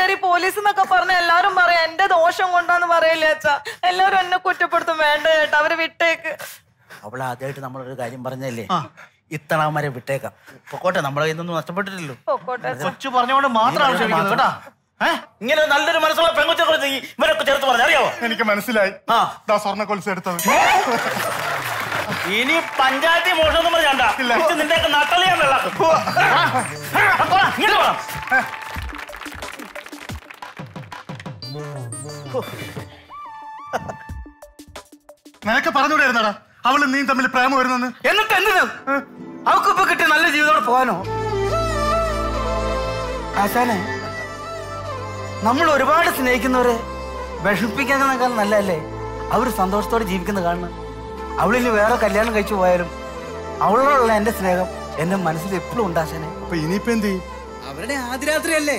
കയറി പോലീസ് എന്നൊക്കെ പറഞ്ഞ എല്ലാരും പറയാ എന്റെ ദോഷം കൊണ്ടാന്ന് പറയല്ലേ അച്ഛാ. എല്ലാരും എന്നെ കുറ്റപ്പെടുത്തും. വേണ്ട ചേട്ടാ, അവര് വിട്ടേക്ക്. അവള് ആദ്യമായിട്ട് നമ്മളൊരു കാര്യം പറഞ്ഞല്ലേ, ഇത്തണവന്മാരെ വിട്ടേക്കാം. പൊക്കോട്ടെ, നമ്മളെ ഇതൊന്നും നഷ്ടപ്പെട്ടിട്ടില്ലോ. കൊച്ചു പറഞ്ഞോണ്ട് മാത്രമാണ് ഇങ്ങനെ നല്ലൊരു മനസ്സുള്ള പെൺകുച്ചിയെ കുറിച്ച് ഇവരൊക്കെ ചേർത്ത് പറഞ്ഞു. അറിയാവോ? എനിക്ക് മനസ്സിലായി. സ്വർണ്ണ കൊലുസ് എടുത്തത് ഇനി പഞ്ചായത്തി മോഷണം പറഞ്ഞാണ്ടാ നിന്റെ നട്ടല് ഞാൻ വെള്ളാക്കും. നിനക്ക് പറഞ്ഞൂടായിരുന്നാടാ അവള് നീ തമ്മിൽ പ്രേമം വരുന്നെന്ന്? എന്നിട്ട് എന്തിന് അവക്കിപ്പോ കിട്ടിയ നല്ല ജീവിതത്തോടെ പോകാനോ? ആശാനെ, നമ്മൾ ഒരുപാട് സ്നേഹിക്കുന്നവരെ വിഷമിപ്പിക്കുന്നതിനേക്കാൾ നല്ലതല്ലേ അവര് സന്തോഷത്തോടെ ജീവിക്കുന്നത് കാണണം. അവളിനി വേറെ കല്യാണം കഴിച്ചു പോയാലും അവളോടുള്ള എന്റെ സ്നേഹം എന്റെ മനസ്സിൽ എപ്പോഴും ഉണ്ടാശാനെ. അപ്പൊ ഇനിയിപ്പോ എന്ത് ചെയ്യും? അവരുടെ ആദ്യരാത്രി അല്ലേ,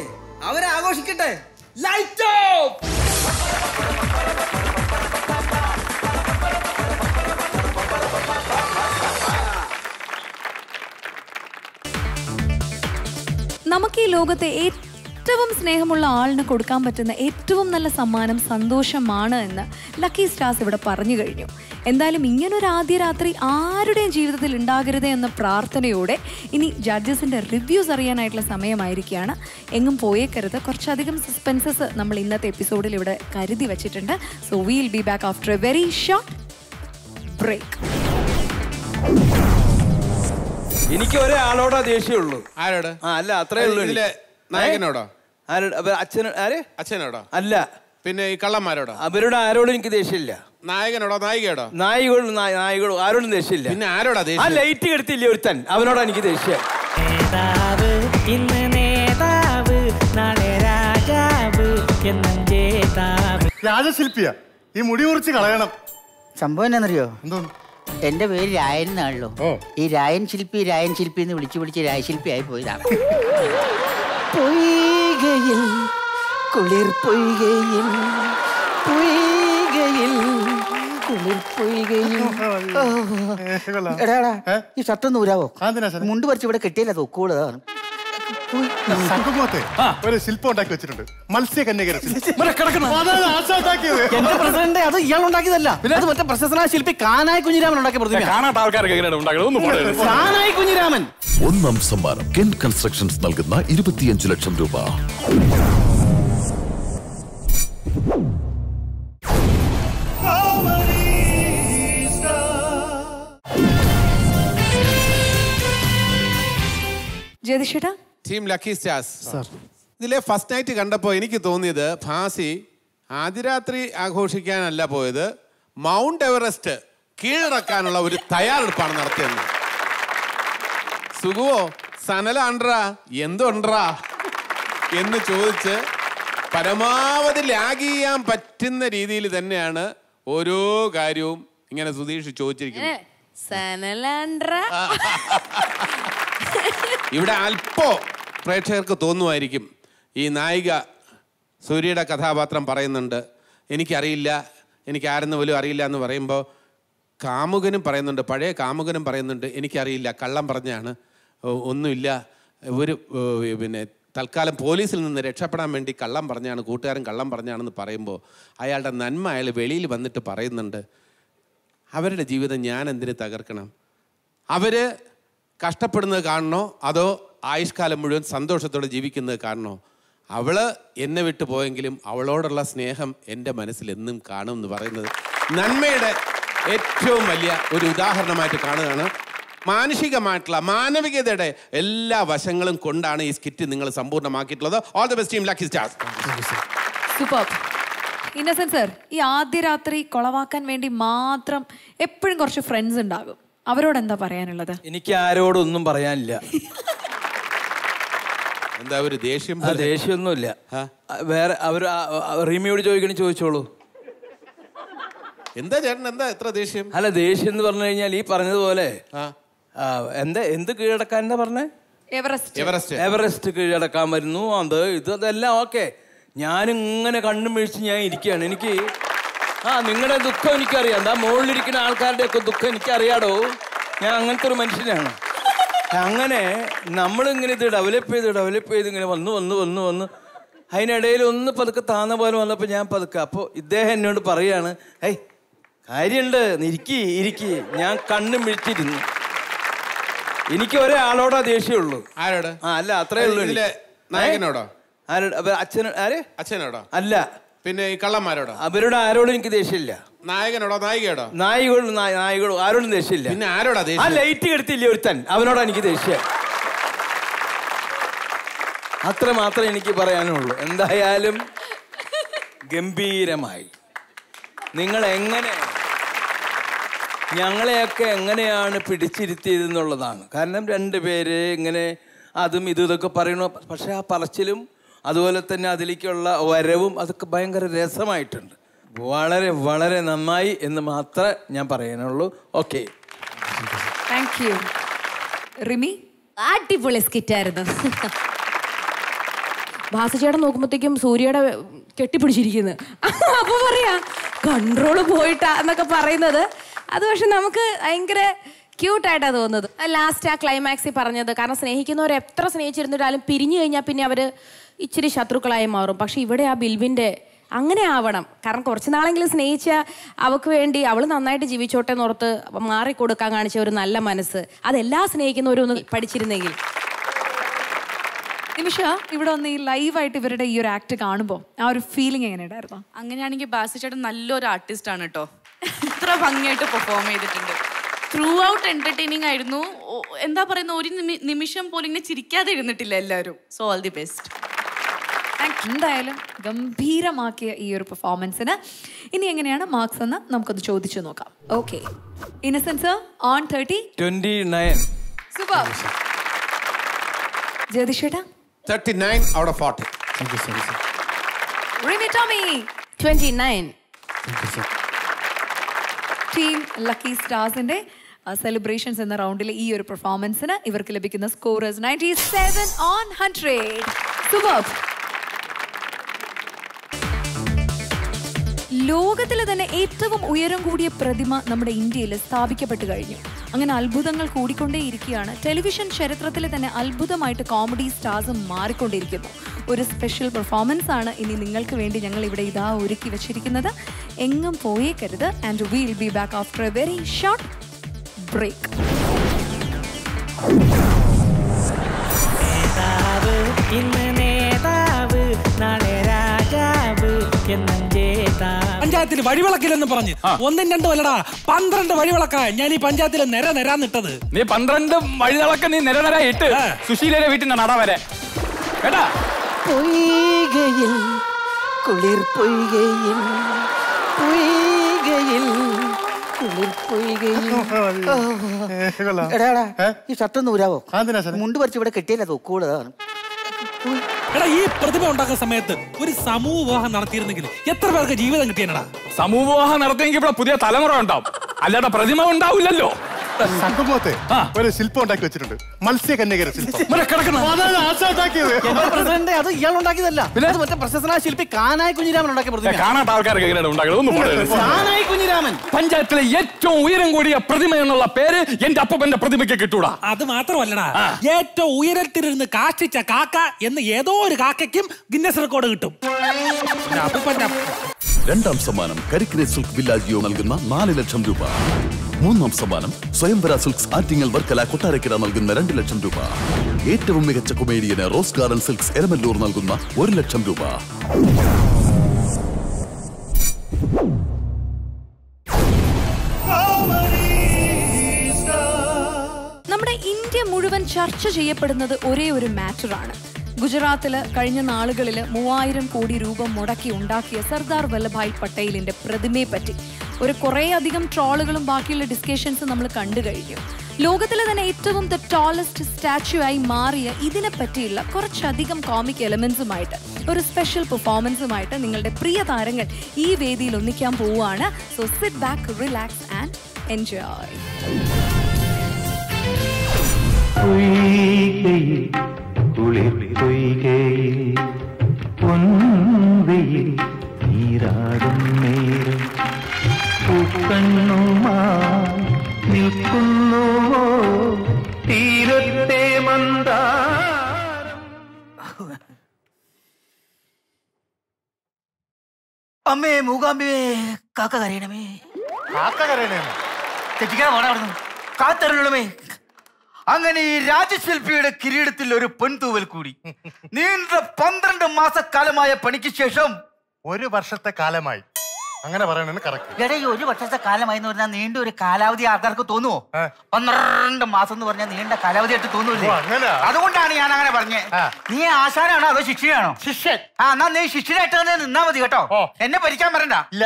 അവരെ ആഘോഷിക്കട്ടെ. Light of. നമുക്ക് ഈ ലോകത്തെ ഏറ്റവും സ്നേഹമുള്ള ആളിന് കൊടുക്കാൻ പറ്റുന്ന ഏറ്റവും നല്ല സമ്മാനം സന്തോഷമാണ് എന്ന് ലക്കി സ്റ്റാർസ് ഇവിടെ പറഞ്ഞു കഴിഞ്ഞു. എന്തായാലും ഇങ്ങനൊരു ആദ്യ രാത്രി ആരുടെയും ജീവിതത്തിൽ ഉണ്ടാകരുതേ എന്ന പ്രാർത്ഥനയോടെ ഇനി ജഡ്ജസിൻ്റെ റിവ്യൂസ് അറിയാനായിട്ടുള്ള സമയമായിരിക്കുകയാണ്. എങ്ങും പോയേക്കരുത്. കുറച്ചധികം സസ്പെൻസസ് നമ്മൾ ഇന്നത്തെ എപ്പിസോഡിൽ ഇവിടെ കരുതി വച്ചിട്ടുണ്ട്. So will be back after a very short break. എനിക്ക് ഒരാളോടാ ദേഷ്യമുള്ളൂ. ആരോട്? അല്ല, അത്രേ ഉള്ളൂ. നായകനോടോ? അച്ഛനോടോ? അല്ല, പിന്നെ ഈ കള്ളന്മാരോടോ? അവരോട് ആരോടും എനിക്ക് ദേഷ്യമില്ല. നായകനോടോ നായികയോടോ? നായികളോ ആരോടും ദേഷ്യമില്ല. പിന്നെ ആരോടാ ദേഷ്യം? ആ ലൈറ്റ് കെടുത്തില്ലേ ഒരുത്തൻ, അവനോടാ എനിക്ക് ദേഷ്യം. രാജശില്പിയാ ഈ മുടി കുറിച്ച് കളയണം. സംഭവം എന്നാന്നറിയോ? എന്തോന്നു? എന്റെ പേര് രായൻ എന്നാണല്ലോ. ഈ രായൻ ശില്പി എന്ന് വിളിച്ച് രായശില്പി ആയി പോയതാണ്. പൊയ്കയിൽ കുളിർ പൊയ്കയിൽ പൊയ്കയിൽ എടാടാ ഈ ഷർട്ട് ഒന്ന് ഊരാവോ? മുണ്ട് പറിച്ച് ഇവിടെ കെട്ടിയല്ല തൊക്കൂള്. ഒരു ശില്പം ഉണ്ടാക്കി വെച്ചിട്ടുണ്ട്, മത്സ്യ കന്യകര അത് ഇയാൾ ഉണ്ടാക്കിയതല്ല, അത് മറ്റേ പ്രശസ്തനായ ശില്പി കാനായി കുഞ്ഞിരാമൻ ഉണ്ടാക്കിയ പ്രതിമ. കാണാത്ത ആൾക്കാർക്ക് എങ്ങനെയാണ്? കാനായി കുഞ്ഞിരാമൻ ഒന്നാം സമ്മാനം കെൻ കൺസ്ട്രക്ഷൻസ് നൽകുന്ന 25 ലക്ഷം രൂപ. ജ്യോതിഷേട്ടാ, ടീം ലക്കി സ്റ്റാർസ് സർ, ഇതിലെ ഫസ്റ്റ് നൈറ്റ് കണ്ടപ്പോൾ എനിക്ക് തോന്നിയത് ഭാസി ആദിരാത്രി ആഘോഷിക്കാനല്ല പോയത്, മൗണ്ട് എവറസ്റ്റ് കീഴടക്കാനുള്ള ഒരു തയ്യാറെടുപ്പാണ് നടത്തിയത്. സുഖുവോ സനലാണ്ട്രാ എന്തുണ്ടാ എന്ന് ചോദിച്ച് പരമാവധി ലാഗ് ചെയ്യാൻ പറ്റുന്ന രീതിയിൽ തന്നെയാണ് ഓരോ കാര്യവും ഇങ്ങനെ സുധീഷ് ചോദിച്ചിരിക്കുന്നത്. ഇവിടെ അല്പോ പ്രേക്ഷകർക്ക് തോന്നുമായിരിക്കും, ഈ നായിക സൂര്യയുടെ കഥാപാത്രം പറയുന്നുണ്ട് എനിക്കറിയില്ല, എനിക്ക് ആരെന്ന് പോലും അറിയില്ല എന്ന് പറയുമ്പോൾ കാമുകനും പറയുന്നുണ്ട്, പഴയ കാമുകനും പറയുന്നുണ്ട് എനിക്കറിയില്ല, കള്ളം പറഞ്ഞാണ്, ഒന്നുമില്ല, ഒരു പിന്നെ തൽക്കാലം പോലീസിൽ നിന്ന് രക്ഷപ്പെടാൻ വേണ്ടി കള്ളം പറഞ്ഞാണ്, കൂട്ടുകാരൻ കള്ളം പറഞ്ഞാണെന്ന് പറയുമ്പോൾ അയാളുടെ നന്മ അയാൾ വെളിയിൽ വന്നിട്ട് പറയുന്നുണ്ട്. അവരുടെ ജീവിതം ഞാൻ എന്തിന് തകർക്കണം? അവർ കഷ്ടപ്പെടുന്നത് കാണണോ അതോ ആയുഷ്കാലം മുഴുവൻ സന്തോഷത്തോടെ ജീവിക്കുന്നത് കാണണോ? അവൾ എന്നെ വിട്ടു പോയെങ്കിലും അവളോടുള്ള സ്നേഹം എൻ്റെ മനസ്സിൽ എന്നും കാണും എന്ന് പറയുന്നത് നന്മയുടെ ഏറ്റവും വലിയ ഒരു ഉദാഹരണമായിട്ട് കാണുകയാണ്. മാനുഷികമായിട്ടുള്ള മാനവികതയുടെ എല്ലാ വശങ്ങളും കൊണ്ടാണ് ഈ സ്കിറ്റ് നിങ്ങൾ സമ്പൂർണ്ണമാക്കിയിട്ടുള്ളത്. All the best team lucky stars. Super. Innocent sir, ഈ ആദ്യ രാത്രി കൊളവാക്കാൻ വേണ്ടി മാത്രം എപ്പോഴും കുറച്ച് ഫ്രണ്ട്സ് ഉണ്ടാകും, അവരോട് എന്താ പറയാനുള്ളത്? എനിക്ക് ആരോടൊന്നും പറയാനില്ല. എന്താ ഒരു ദേഷ്യം? ദേഷ്യമൊന്നുമില്ല. വേറെ അവർ റീമിയോട് ചോദിക്കണേ, ചോദിച്ചോളൂ. എന്താ ചേട്ടൻ എന്താ എത്ര ദേഷ്യം? അല്ല, ദേഷ്യം എന്ന് പറഞ്ഞു കഴിഞ്ഞാൽ ഈ പറഞ്ഞതുപോലെ എന്താ എന്ത് കീഴടക്കാൻ എന്താ പറഞ്ഞേ? എവറസ്റ്റ് കീഴടക്കാൻ വരുന്നു. അത് ഇത് അതെല്ലാം ഓക്കെ. ഞാനിങ്ങനെ കണ്ണും വീഴ്ച ഞാൻ ഇരിക്കുകയാണ്. എനിക്ക് നിങ്ങളുടെ ദുഃഖം എനിക്കറിയാം. എന്താ മുകളിലിരിക്കുന്ന ആൾക്കാരുടെയൊക്കെ ദുഃഖം എനിക്കറിയാടോ. ഞാൻ അങ്ങനത്തെ ഒരു മനുഷ്യനാണ്. അങ്ങനെ നമ്മളിങ്ങനെ ഇത് ഡെവലപ്പ് ചെയ്ത് ഇങ്ങനെ വന്ന് അതിനിടയിൽ ഒന്ന് പതുക്കെ താന്ന പോലെ വന്നപ്പോൾ ഞാൻ പതുക്കെ, അപ്പോൾ ഇദ്ദേഹം എന്നോട് പറയുകയാണ്, ഏയ് കാര്യമുണ്ട് ഇരിക്കി. ഞാൻ കണ്ണും വിളിച്ചിരുന്നു. എനിക്ക് ഒരാളോടാ ദേഷ്യമുള്ളൂ. ആരോട്? അല്ല, അത്രേ ഉള്ളൂ. നായകനോടോ? ആരോട്? അച്ഛനോടോ? അല്ല, പിന്നെ ഈ കള്ളന്മാരോടോ? അവരോട് ആരോടും എനിക്ക് ദേഷ്യമില്ല. നായകനോടോ നായികയോടോ? നായികയോടും ആരോടും ദേഷ്യമില്ല. പിന്നെ ആരോടാ ദേഷ്യം? ആ ലൈറ്റ് കെടുത്തില്ലേ ഒരുത്തൻ, അവനോടാ എനിക്ക് ദേഷ്യം. അത്ര മാത്രമേ എനിക്ക് പറയാനുള്ളൂ. എന്തായാലും ഗംഭീരമായി നിങ്ങൾ എങ്ങനെ ഞങ്ങളെയൊക്കെ എങ്ങനെയാണ് പിടിച്ചിരുത്തിയതെന്നുള്ളതാണ്. കാരണം രണ്ടുപേര് ഇങ്ങനെ അതും ഇതൊക്കെ പറയണോ, പക്ഷെ ആ പറച്ചിലും അതുപോലെ തന്നെ അതിലേക്കുള്ള വരവും അതൊക്കെ ഭയങ്കര രസമായിട്ടുണ്ട്. വളരെ വളരെ നന്നായി എന്ന് മാത്രമേ ഞാൻ പറയാനുള്ളൂ. Okay, thank you Rimi. അടിപൊളി സ്കിറ്റായിരുന്നു. ഭാസചേട്ടൻ നോക്കുമ്പോഴത്തേക്കും സൂര്യയുടെ കെട്ടിപ്പിടിച്ചിരിക്കുന്നത്, അപ്പോൾ പറയാ കൺട്രോള് പോയിട്ടാ എന്നൊക്കെ പറയുന്നത്, അത് പക്ഷെ നമുക്ക് ഭയങ്കര ക്യൂട്ടായിട്ടാണ് തോന്നുന്നത്. ലാസ്റ്റ് ആ ക്ലൈമാക്സിൽ പറഞ്ഞത്, കാരണം സ്നേഹിക്കുന്നവർ എത്ര സ്നേഹിച്ചിരുന്നിട്ടാലും പിരിഞ്ഞു കഴിഞ്ഞാൽ പിന്നെ അവർ ഇച്ചിരി ശത്രുക്കളായി മാറും. പക്ഷെ ഇവിടെ ആ ബിൽവിൻ്റെ അങ്ങനെ ആവണം. കാരണം കുറച്ച് നാളെങ്കിലും സ്നേഹിച്ച അവൾക്ക് വേണ്ടി അവൾ നന്നായിട്ട് ജീവിച്ചോട്ടെ എന്നോർത്ത് മാറിക്കൊടുക്കാൻ കാണിച്ച ഒരു നല്ല മനസ്സ്, അതെല്ലാം സ്നേഹിക്കുന്നവരും ഒന്ന് പഠിച്ചിരുന്നെങ്കിൽ. നിമിഷ, ഇവിടെ ഒന്ന് ഈ ലൈവായിട്ട് ഇവരുടെ ഈ ഒരു ആക്ട് കാണുമ്പോൾ ആ ഒരു ഫീലിംഗ് എങ്ങനെ ഉണ്ടായിരുന്നു? അങ്ങനെയാണെങ്കിൽ ബാസു ചേട്ടൻ നല്ലൊരു ആർട്ടിസ്റ്റാണ് കേട്ടോ. ഇത്ര ഭംഗിയായിട്ട് പെർഫോം ചെയ്തിട്ടുണ്ട്. ത്രൂ ഔട്ട് എൻ്റർടൈനിങ് ആയിരുന്നു. എന്താ പറയുന്ന, ഒരു നിമിഷം പോലും ഇങ്ങനെ ചിരിക്കാതെ ഇരുന്നിട്ടില്ല എല്ലാവരും. So all the best. എന്തായാലും ഗംഭീരമാക്കിയ ഈ ഒരു പെർഫോമൻസിന് ഇനി എങ്ങനെയാണ് മാർക്സ് എന്ന് നമുക്കത് ചോദിച്ചു നോക്കാം. ഓക്കെ, ഇന്നസെൻസ് ഓൺ 30 29. സൂപ്പർ. ജ്യോതിഷേട്ടാ 39 out of 40. Rimi Tomy 29. Team lucky സ്റ്റാർസിന്റെ സെലിബ്രേഷൻസ് എന്ന റൗണ്ടിലെ ഈ ഒരു പെർഫോമൻസിന് ഇവർക്ക് ലഭിക്കുന്ന സ്കോറേഴ്സ് 97 on 100. സൂപ്പർ. ലോകത്തിലെ തന്നെ ഏറ്റവും ഉയരം കൂടിയ പ്രതിമ നമ്മുടെ ഇന്ത്യയിൽ സ്ഥാപിക്കപ്പെട്ടു കഴിഞ്ഞു. അങ്ങനെ അത്ഭുതങ്ങൾ കൂടിക്കൊണ്ടേയിരിക്കുകയാണ്. ടെലിവിഷൻ ചരിത്രത്തിലെ തന്നെ അത്ഭുതമായിട്ട് കോമഡി സ്റ്റാർസ് മാറിക്കൊണ്ടിരിക്കുന്നു. ഒരു സ്പെഷ്യൽ പെർഫോമൻസ് ആണ് ഇനി നിങ്ങൾക്ക് വേണ്ടി ഞങ്ങൾ ഇവിടെ ഇതാ ഒരുക്കി വെച്ചിരിക്കുന്നത്. എങ്ങും പോയേക്കരുത്. And we will be back after a very short break. പഞ്ചായത്തിൽ വഴിവിളക്കില്ലെന്ന് പറഞ്ഞ് 1 2 അല്ലടാ 12 വഴിവിളക്കാ ഞാൻ ഈ പഞ്ചായത്തിൽ നിര നിരാന്നിട്ടത്. നീ 12 വഴിവിളക്ക നീ നിര നിര ഇട്ട് സുശീലയുടെ വീട്ടിൽ നട വരെ കേട്ടാ. പൊയ്കയിൽ കുളിർ പൊയ്കയിൽ പൊയ്കയിൽ കുളിർ പൊയ്കയിൽ. എടാടാ ഈ ഷർട്ടൊന്ന് ഊരാവോ? മുണ്ട് പറിച്ച് ഇവിടെ കെട്ടിയല്ലേ തൊക്കുകൂടെ. എടാ ഈ പ്രതിമ ഉണ്ടാക്കുന്ന സമയത്ത് ഒരു സമൂഹം നടത്തിയിരുന്നെങ്കിൽ എത്ര പേർക്ക് ജീവിതം കിട്ടിയാടാ? സമൂഹം നടത്തിയെങ്കിൽ ഇവിടെ പുതിയ തലമുറ ഉണ്ടാവും, അല്ലാതെ പ്രതിമ ഉണ്ടാവില്ലല്ലോ. സംഗമത്തെ ഒരു ശില്പം ഉണ്ടാക്കി വെച്ചിട്ടുണ്ട്, മത്സ്യകന്യകര ശില്പി കാനായി കുഞ്ഞിരാമൻ ഉണ്ടാക്കിയ പ്രതിമ. കാണാത്ത ആൾക്കാർക്ക് എങ്ങനെയാണ് ഉണ്ടാക്കുന്നത്? കുഞ്ഞിരാമൻ പഞ്ചായത്തിലെ ഏറ്റവും ഉയരം കൂടിയ പ്രതിമ എന്നുള്ള പേര് എന്റെ അപ്പന്റെ പ്രതിമയ്ക്ക് കിട്ടൂടാ. അത് മാത്രമല്ലടാ, ഏറ്റവും ഉയരത്തിലിരുന്ന് കാഷ്ടിച്ച കാക്ക എന്ന് ഏതോ ഒരു കാക്കയ്ക്കും ഗിന്നസ് റെക്കോർഡ് കിട്ടും. രണ്ടാം സമ്മാനം കരിക്കരെ സിൽക്ക് വില്ലാജിയോ നൽകുന്ന 4 ലക്ഷം രൂപ. മൂന്നാം സമ്മാനം സ്വയംവര സിൽക്സ് ആറ്റിങ്ങൽ വർക്കല കൊട്ടാരക്കര നൽകുന്ന 2 ലക്ഷം രൂപ. ഏറ്റവും മികച്ച കൊമേഡിയന് റോസ് ഗാർഡൻ സിൽക്സ് എരമല്ലൂർ നൽകുന്ന 1 ലക്ഷം രൂപ. നമ്മുടെ ഇന്ത്യ മുഴുവൻ ചർച്ച ചെയ്യപ്പെടുന്നത് ഒരേ ഒരു മാറ്ററാണ്. ഗുജറാത്തില് കഴിഞ്ഞ നാളുകളിൽ 3000 കോടി രൂപ മുടക്കി ഉണ്ടാക്കിയ സർദാർ വല്ലഭായ് പട്ടേലിന്റെ പ്രതിമയെ പറ്റി ഒരു കുറേയധികം ട്രോളുകളും ബാക്കിയുള്ള ഡിസ്കഷൻസും നമ്മൾ കണ്ടു കഴിഞ്ഞു. ലോകത്തിലെ തന്നെ ഏറ്റവും ദ ടോളസ്റ്റ് സ്റ്റാച്യു ആയി മാറിയ ഇതിനെ പറ്റിയുള്ള കുറച്ചധികം കോമിക് എലമെന്റ്സുമായിട്ട് ഒരു സ്പെഷ്യൽ പെർഫോമൻസുമായിട്ട് നിങ്ങളുടെ പ്രിയ താരങ്ങൾ ഈ വേദിയിൽ ഒന്നിക്കാൻ പോവുകയാണ്. So sit back, relax and enjoy. குளிர் பொய்கையில் பொன்வெயில் நீராடும் நேரம் பூக்கண்ணுமா நிற்குன்னுமோ தீரத்தே மந்தாரம். அம்மே மூகாம்பியே காக்க கரையணமே காக்க கரையணமே തെറ്റിക്കാൻ പാടാണ് കാത്തരണമേ. അങ്ങനെ ഈ രാജശില്പിയുടെ കിരീടത്തിൽ ഒരു പെൺതൂവൽ കൂടി. നീണ്ട 12 മാസക്കാലമായ പണിക്ക് ശേഷം 1 വർഷത്തെ കാലമായി അങ്ങനെ പറയണ കറക്റ്റ്. ഒരു വർഷത്തെ കാലമായി എന്ന് പറഞ്ഞാൽ നീണ്ട ഒരു കാലാവധി ആൾക്കാർക്ക് തോന്നുവോ? 12 മാസം എന്ന് പറഞ്ഞാൽ നീണ്ട കാലാവധിയായിട്ട് തോന്നുവല്ലോ. അതുകൊണ്ടാണ് ഞാൻ അങ്ങനെ പറഞ്ഞത്. നീ ആശാനാണോ അതോ ശിഷ്യനാണോ? ശിഷ്യൻ. ആ എന്നാ നീ ശിഷ്യനായിട്ട് തന്നെ നിന്നാ മതി കേട്ടോ, എന്നെ ഭരിക്കാൻ പറയണ്ട. ഇല്ല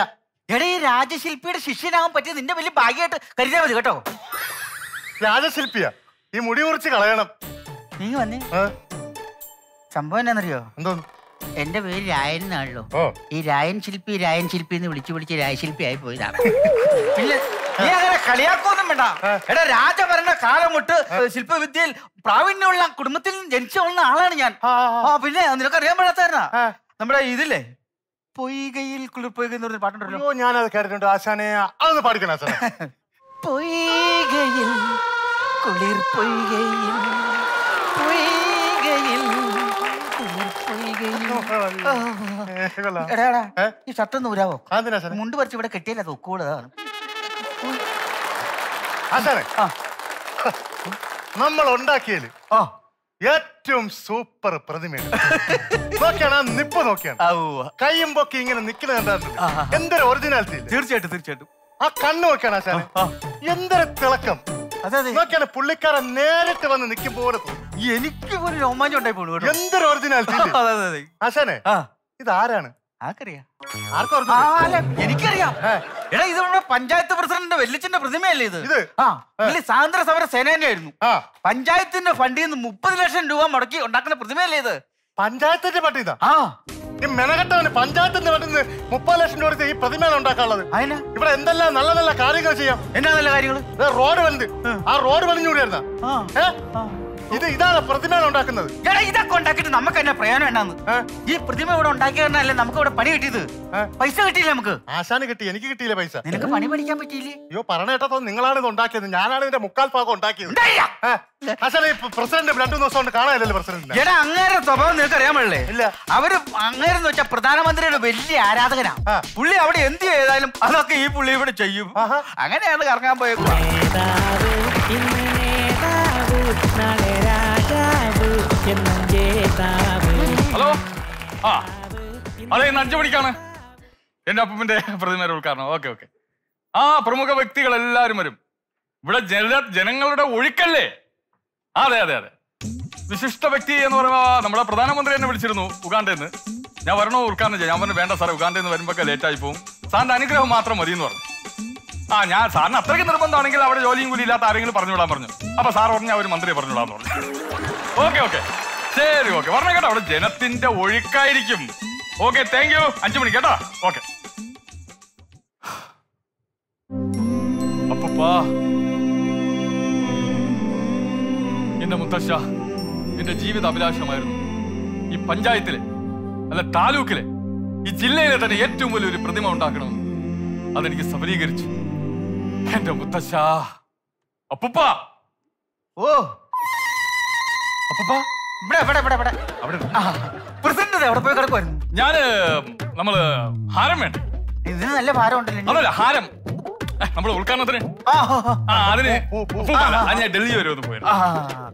എടാ, ഈ രാജശില്പിയുടെ ശിഷ്യനാകാൻ പറ്റിയ നിന്റെ വലിയ ഭാഗ്യമായിട്ട് കരുതാൻ മതി കേട്ടോ. രാജശില്പിയാ ഈ മുടി മുറിച്ച് കളയണം. നീ വന്നേ. സംഭവം എന്നാന്നറിയോ? എന്തോന്ന്? എന്റെ പേര് രായൻ എന്നാണല്ലോ. ഈ രായൻ ശില്പി എന്ന് വിളിച്ച് രാജശില്പി ആയി പോയതാണ്. പിന്നെ നീ അങ്ങനെ കളിയാക്കൊന്നും വേണ്ട. എടാ രാജഭരണ കാലം തൊട്ട് ശില്പവിദ്യയിൽ പ്രാവീണ്യമുള്ള കുടുംബത്തിൽ ജനിച്ചു വന്ന ആളാണ് ഞാൻ. പിന്നെ നിനക്ക് അറിയാൻ പാടാത്തവരാ നമ്മുടെ ഇതില്ലേ പൊയ്കയിൽ കുളിർപ്പൊയ്ക എന്ന് പറഞ്ഞ പാട്ടുണ്ടല്ലോ. ഞാനത് കേട്ടിട്ടുണ്ട് ആശാനെ, അതൊന്ന് പാടിക്കണം ആശാനെ. പൊയ്കയിൽ കുളിർ പൊയ്കയിൽ പൊയ്കയിൽ കുളിർ പൊയ്കയിൽ. എടാടാ ഈ ഷർട്ടൊന്ന് ഊരാവോ? മുണ്ട് പറിച്ച് ഇവിടെ കെട്ടിയല്ലേ തൊക്കൂടെ. നമ്മൾ ഉണ്ടാക്കിയതില് ഏറ്റവും സൂപ്പർ പ്രതിമയാണ്. നോക്കിയാണ് ആ നിപ്പ്, നോക്കിയാണ് കയ്യും പൊക്കി ഇങ്ങനെ നിൽക്കുന്നത് കണ്ടാൽ എന്തൊരു ഒറിജിനാലിറ്റി. തീർച്ചയായിട്ടും തീർച്ചയായിട്ടും ആ കണ്ണ് നോക്കിയാണ് ആശാനെ, എന്തൊരു തിളക്കം. നോക്കിയാണ് പുള്ളിക്കാരൻ നേരിട്ട് വന്ന് നിൽക്കും പോലെ എനിക്ക് ഒരു രോമാഞ്ചം ഉണ്ടായി പോണു. എന്തൊരു ഒറിജിനാലിറ്റി ആശാനെ. ഇത് ആരാണ്? ആർക്കറിയാം? ആർക്കും എനിക്കറിയാം. എടാ ഇത് നമ്മുടെ പഞ്ചായത്ത് പ്രസിഡന്റിന്റെ വെല്ലിച്ചന്റെ പ്രതിമയല്ലേ ഇത്? വലിയ സ്വാതന്ത്ര്യ സമര സേനാനി ആയിരുന്നു. പഞ്ചായത്തിന്റെ ഫണ്ടിൽ നിന്ന് 30 ലക്ഷം രൂപ മുടക്കി ഉണ്ടാക്കുന്ന പ്രതിമയല്ലേ ഇത്? പഞ്ചായത്തിന്റെ പട്ടി ഇതാ മെനകെട്ടവന് പഞ്ചായത്തിന്റെ പട്ടിന്ന് 30 ലക്ഷം രൂപ ഈ പ്രതിമയാണ് ഉണ്ടാക്കാനുള്ളത്. ഇവിടെ എന്തെല്ലാം നല്ല നല്ല കാര്യങ്ങൾ ചെയ്യാം. എന്നാ നല്ല കാര്യങ്ങൾ? റോഡ് പണിത്, ആ റോഡ് പണിഞ്ഞുകൂടിയായിരുന്ന ഇത് ഇതാണ് പ്രതിമ ഉണ്ടാക്കുന്നത്. ഇതൊക്കെ ഉണ്ടാക്കിയിട്ട് നമുക്ക് തന്നെ പ്രയോജനം എന്നാന്ന്. ഈ പ്രതിമ ഇവിടെ ഉണ്ടാക്കിയതല്ലേ നമുക്ക് ഇവിടെ പണി കിട്ടിയത്. പൈസ കിട്ടിയില്ല നമുക്ക്. ആശാന് കിട്ടി, എനിക്ക് കിട്ടിയില്ല പൈസ. നിനക്ക് പണി പഠിക്കാൻ പറ്റിയില്ലേ? അയ്യോ പറഞ്ഞ കേട്ടോ, നിങ്ങളാണ് ഇത് ഉണ്ടാക്കിയത്, ഞാനാണ് ഇതിന്റെ മുക്കാൽ ഭാഗം ഉണ്ടാക്കിയത്. ആശാനെ പ്രസിഡന്റ് രണ്ടു ദിവസം കൊണ്ട് കാണാനില്ലല്ലോ പ്രസിഡന്റ്. എടാ അങ്ങേരെ സ്വഭാവം നിനക്ക് അറിയാൻ പാടില്ലേ? ഇല്ല. അവര് അങ്ങേരെന്ന് വെച്ചാൽ പ്രധാനമന്ത്രിയുടെ വലിയ ആരാധകനാ. പുള്ളി അവിടെ എന്ത് ചെയ്താലും അതൊക്കെ ഈ പുള്ളി ഇവിടെ ചെയ്യും. അങ്ങനെയാണ് കറങ്ങാൻ പോയത്. ഹലോ, ആ അതെ, ഇന്ന് 5 മണിക്കാണ് എന്റെ അപ്പൂപ്പന്റെ പ്രതിമയുടെ ഉദ്ഘാടനം. Okay okay. ആ പ്രമുഖ വ്യക്തികൾ എല്ലാരും വരും. ഇവിടെ ജനങ്ങളുടെ ഒഴുക്കല്ലേ? അതെ അതെ അതെ. വിശിഷ്ട വ്യക്തി എന്ന് പറയുമ്പോ നമ്മളെ പ്രധാനമന്ത്രി എന്നെ വിളിച്ചിരുന്നു ഉഗാണ്ടേന്ന്. ഞാൻ വരണോ ഉദ്ഘാടനം ചെയ്യാം? ഞാൻ പറഞ്ഞു വേണ്ട സാറേ, ഉഗാണ്ടേന്ന് വരുമ്പോഴൊക്കെ ലേറ്റായി പോകും, സാറിന്റെ അനുഗ്രഹം മാത്രം മതി എന്ന് പറഞ്ഞു. ആ ഞാൻ സാറിന് അത്രയ്ക്ക് നിർബന്ധമാണെങ്കിൽ അവിടെ ജോലിയും കൂലി ഇല്ലാത്ത ആരെങ്കിലും പറഞ്ഞു വിടാൻ പറഞ്ഞു. അപ്പൊ സാർ പറഞ്ഞു അവർ മന്ത്രിയെ പറഞ്ഞു വിടാന്ന് പറഞ്ഞു. ഓക്കെ ഓക്കെ ശരി ഓക്കെ പറഞ്ഞ കേട്ടോ, അവിടെ ജനത്തിന്റെ ഒഴുക്കായിരിക്കും. ഓക്കെ താങ്ക് യു, 5 മണി കേട്ടോ. ഓക്കെ അപ്പൂപ്പാ, എന്റെ മുത്തശ്ശ എന്റെ ജീവിത അഭിലാഷമായിരുന്നു. ഈ പഞ്ചായത്തിലെ അല്ല താലൂക്കിലെ ഈ ജില്ലയിലെ തന്നെ ഏറ്റവും വലിയൊരു പ്രതിമ ഉണ്ടാക്കണം. അതെനിക്ക് സഫലീകരിച്ചു എന്റെ മുത്തശ്ശ. അപ്പൂപ്പ ഓ അപ്പൂപ്പ ഞാന് നമ്മള് ഹാരം വേണ്ട, നല്ല ഭാരം ഉണ്ടല്ലോ. അതല്ല ഹാരം നമ്മള് ഉദ്ഘാടനത്തിന്, അതിന് ഞാൻ ഡൽഹി വരെ ഒന്ന് പോയത്.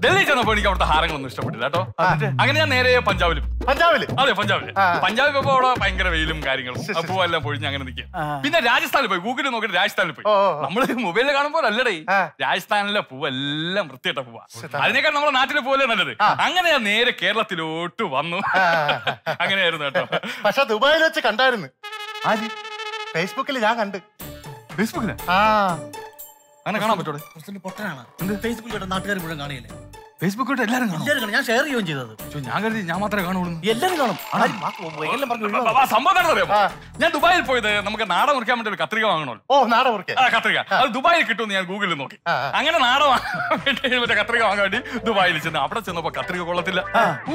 ഡൽഹി ചെന്നപ്പോ എനിക്ക് അവിടുത്തെ ഹാരങ്ങളൊന്നും ഇഷ്ടപ്പെട്ടില്ല കേട്ടോ. അങ്ങനെ ഞാൻ നേരെ പഞ്ചാബിൽ ഇപ്പൊ അവിടെ ഭയങ്കര വെയിലും കാര്യങ്ങളും അപ്പോ എല്ലാം പൊഴിഞ്ഞ് അങ്ങനെ നിൽക്കുക. പിന്നെ രാജസ്ഥാനിൽ പോയി, ഗൂഗിളിൽ നോക്കിയിട്ട് രാജസ്ഥാനിൽ പോയി. നമ്മള് മൊബൈലിൽ കാണുമ്പോൾ അല്ലടേ, രാജസ്ഥാനിലെ പൂവെല്ലാം വൃത്തിയിട്ട പൂവാ, അതിനേക്കാൾ നമ്മുടെ നാട്ടിലെ പൂവല്ലേ നല്ലത്. അങ്ങനെ ഞാൻ നേരെ കേരളത്തിലോട്ട് വന്നു. അങ്ങനെയായിരുന്നു കേട്ടോ. പക്ഷെ ദുബായിൽ വെച്ച് കണ്ടായിരുന്നു, ഫേസ്ബുക്കിൽ ഞാൻ കണ്ട്. അങ്ങനെ കാണാൻ പറ്റോ? ഫേസ്ബുക്കിലോട്ട് നാട്ടുകാർ മുഴുവൻ കാണുകയല്ലേ? ഫേസ്ബുക്കിലോട്ട് എല്ലാവരും കാണും. ഞാൻ ഷെയർ ചെയ്യുകയും ചെയ്തത്. ഞാൻ കരുതി ഞാൻ മാത്രമേ കാണുള്ളൂ, എല്ലാവരും കാണും. സംഭവം ഞാൻ ദുബായിൽ പോയത് നമുക്ക് നാടൻ മുറിക്കാൻ വേണ്ടി ഒരു കത്രിക വാങ്ങണമല്ലോ. ഓ നാടൻ മുറിക്കാൻ കത്രിക, അത് ദുബായിൽ കിട്ടുമെന്ന് ഞാൻ ഗൂഗിളിൽ നോക്കി. അങ്ങനെ നാടൻ മറ്റേ കത്രിക വാങ്ങാൻ വേണ്ടി ദുബായിൽ ചെന്ന്, അവിടെ ചെന്നപ്പോ കത്രിക കൊള്ളത്തില്ല,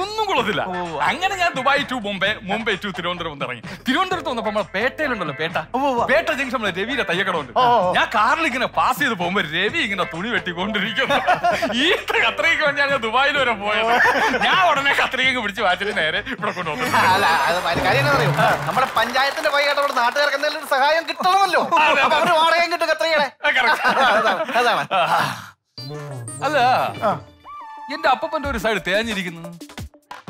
ഒന്നും കൊള്ളത്തില്ല. അങ്ങനെ ഞാൻ Dubai to Mumbai, Mumbai to Thiruvananthapuram ഇറങ്ങി. തിരുവനന്തപുരത്ത് വന്നപ്പോ നമ്മളെ പേട്ടയിലുണ്ടല്ലോ, പേട്ട ജംഗ്ഷനിലെ രവിയുടെ തയ്യക്കടമുണ്ട്. ഞാൻ കാറിൽ ഇങ്ങനെ പാസ് ചെയ്ത് പോകുമ്പോ രവി ഇങ്ങനെ തുണി വെട്ടിക്കൊണ്ടിരിക്കുന്നു. ഈ കത്രിക ഞാൻ ദുബായിൽ വരെ പോയത്. ഞാൻ ഉടനെ കത്രിക പിടിച്ച് വാച്ചിട്ട് നേരെ ഇവിടെ കൊണ്ടുപോകും. നമ്മുടെ പഞ്ചായത്തിന്റെ വൈകിട്ട് അവിടെ നാട്ടുകാർക്ക് എന്തെങ്കിലും സഹായം കിട്ടണമല്ലോ, അവര് വാടകയും കിട്ടും കത്രികയുടെ. അല്ല എന്റെ അപ്പൂപ്പന്റെ ഒരു സൈഡ് തേഞ്ഞിരിക്കുന്നു,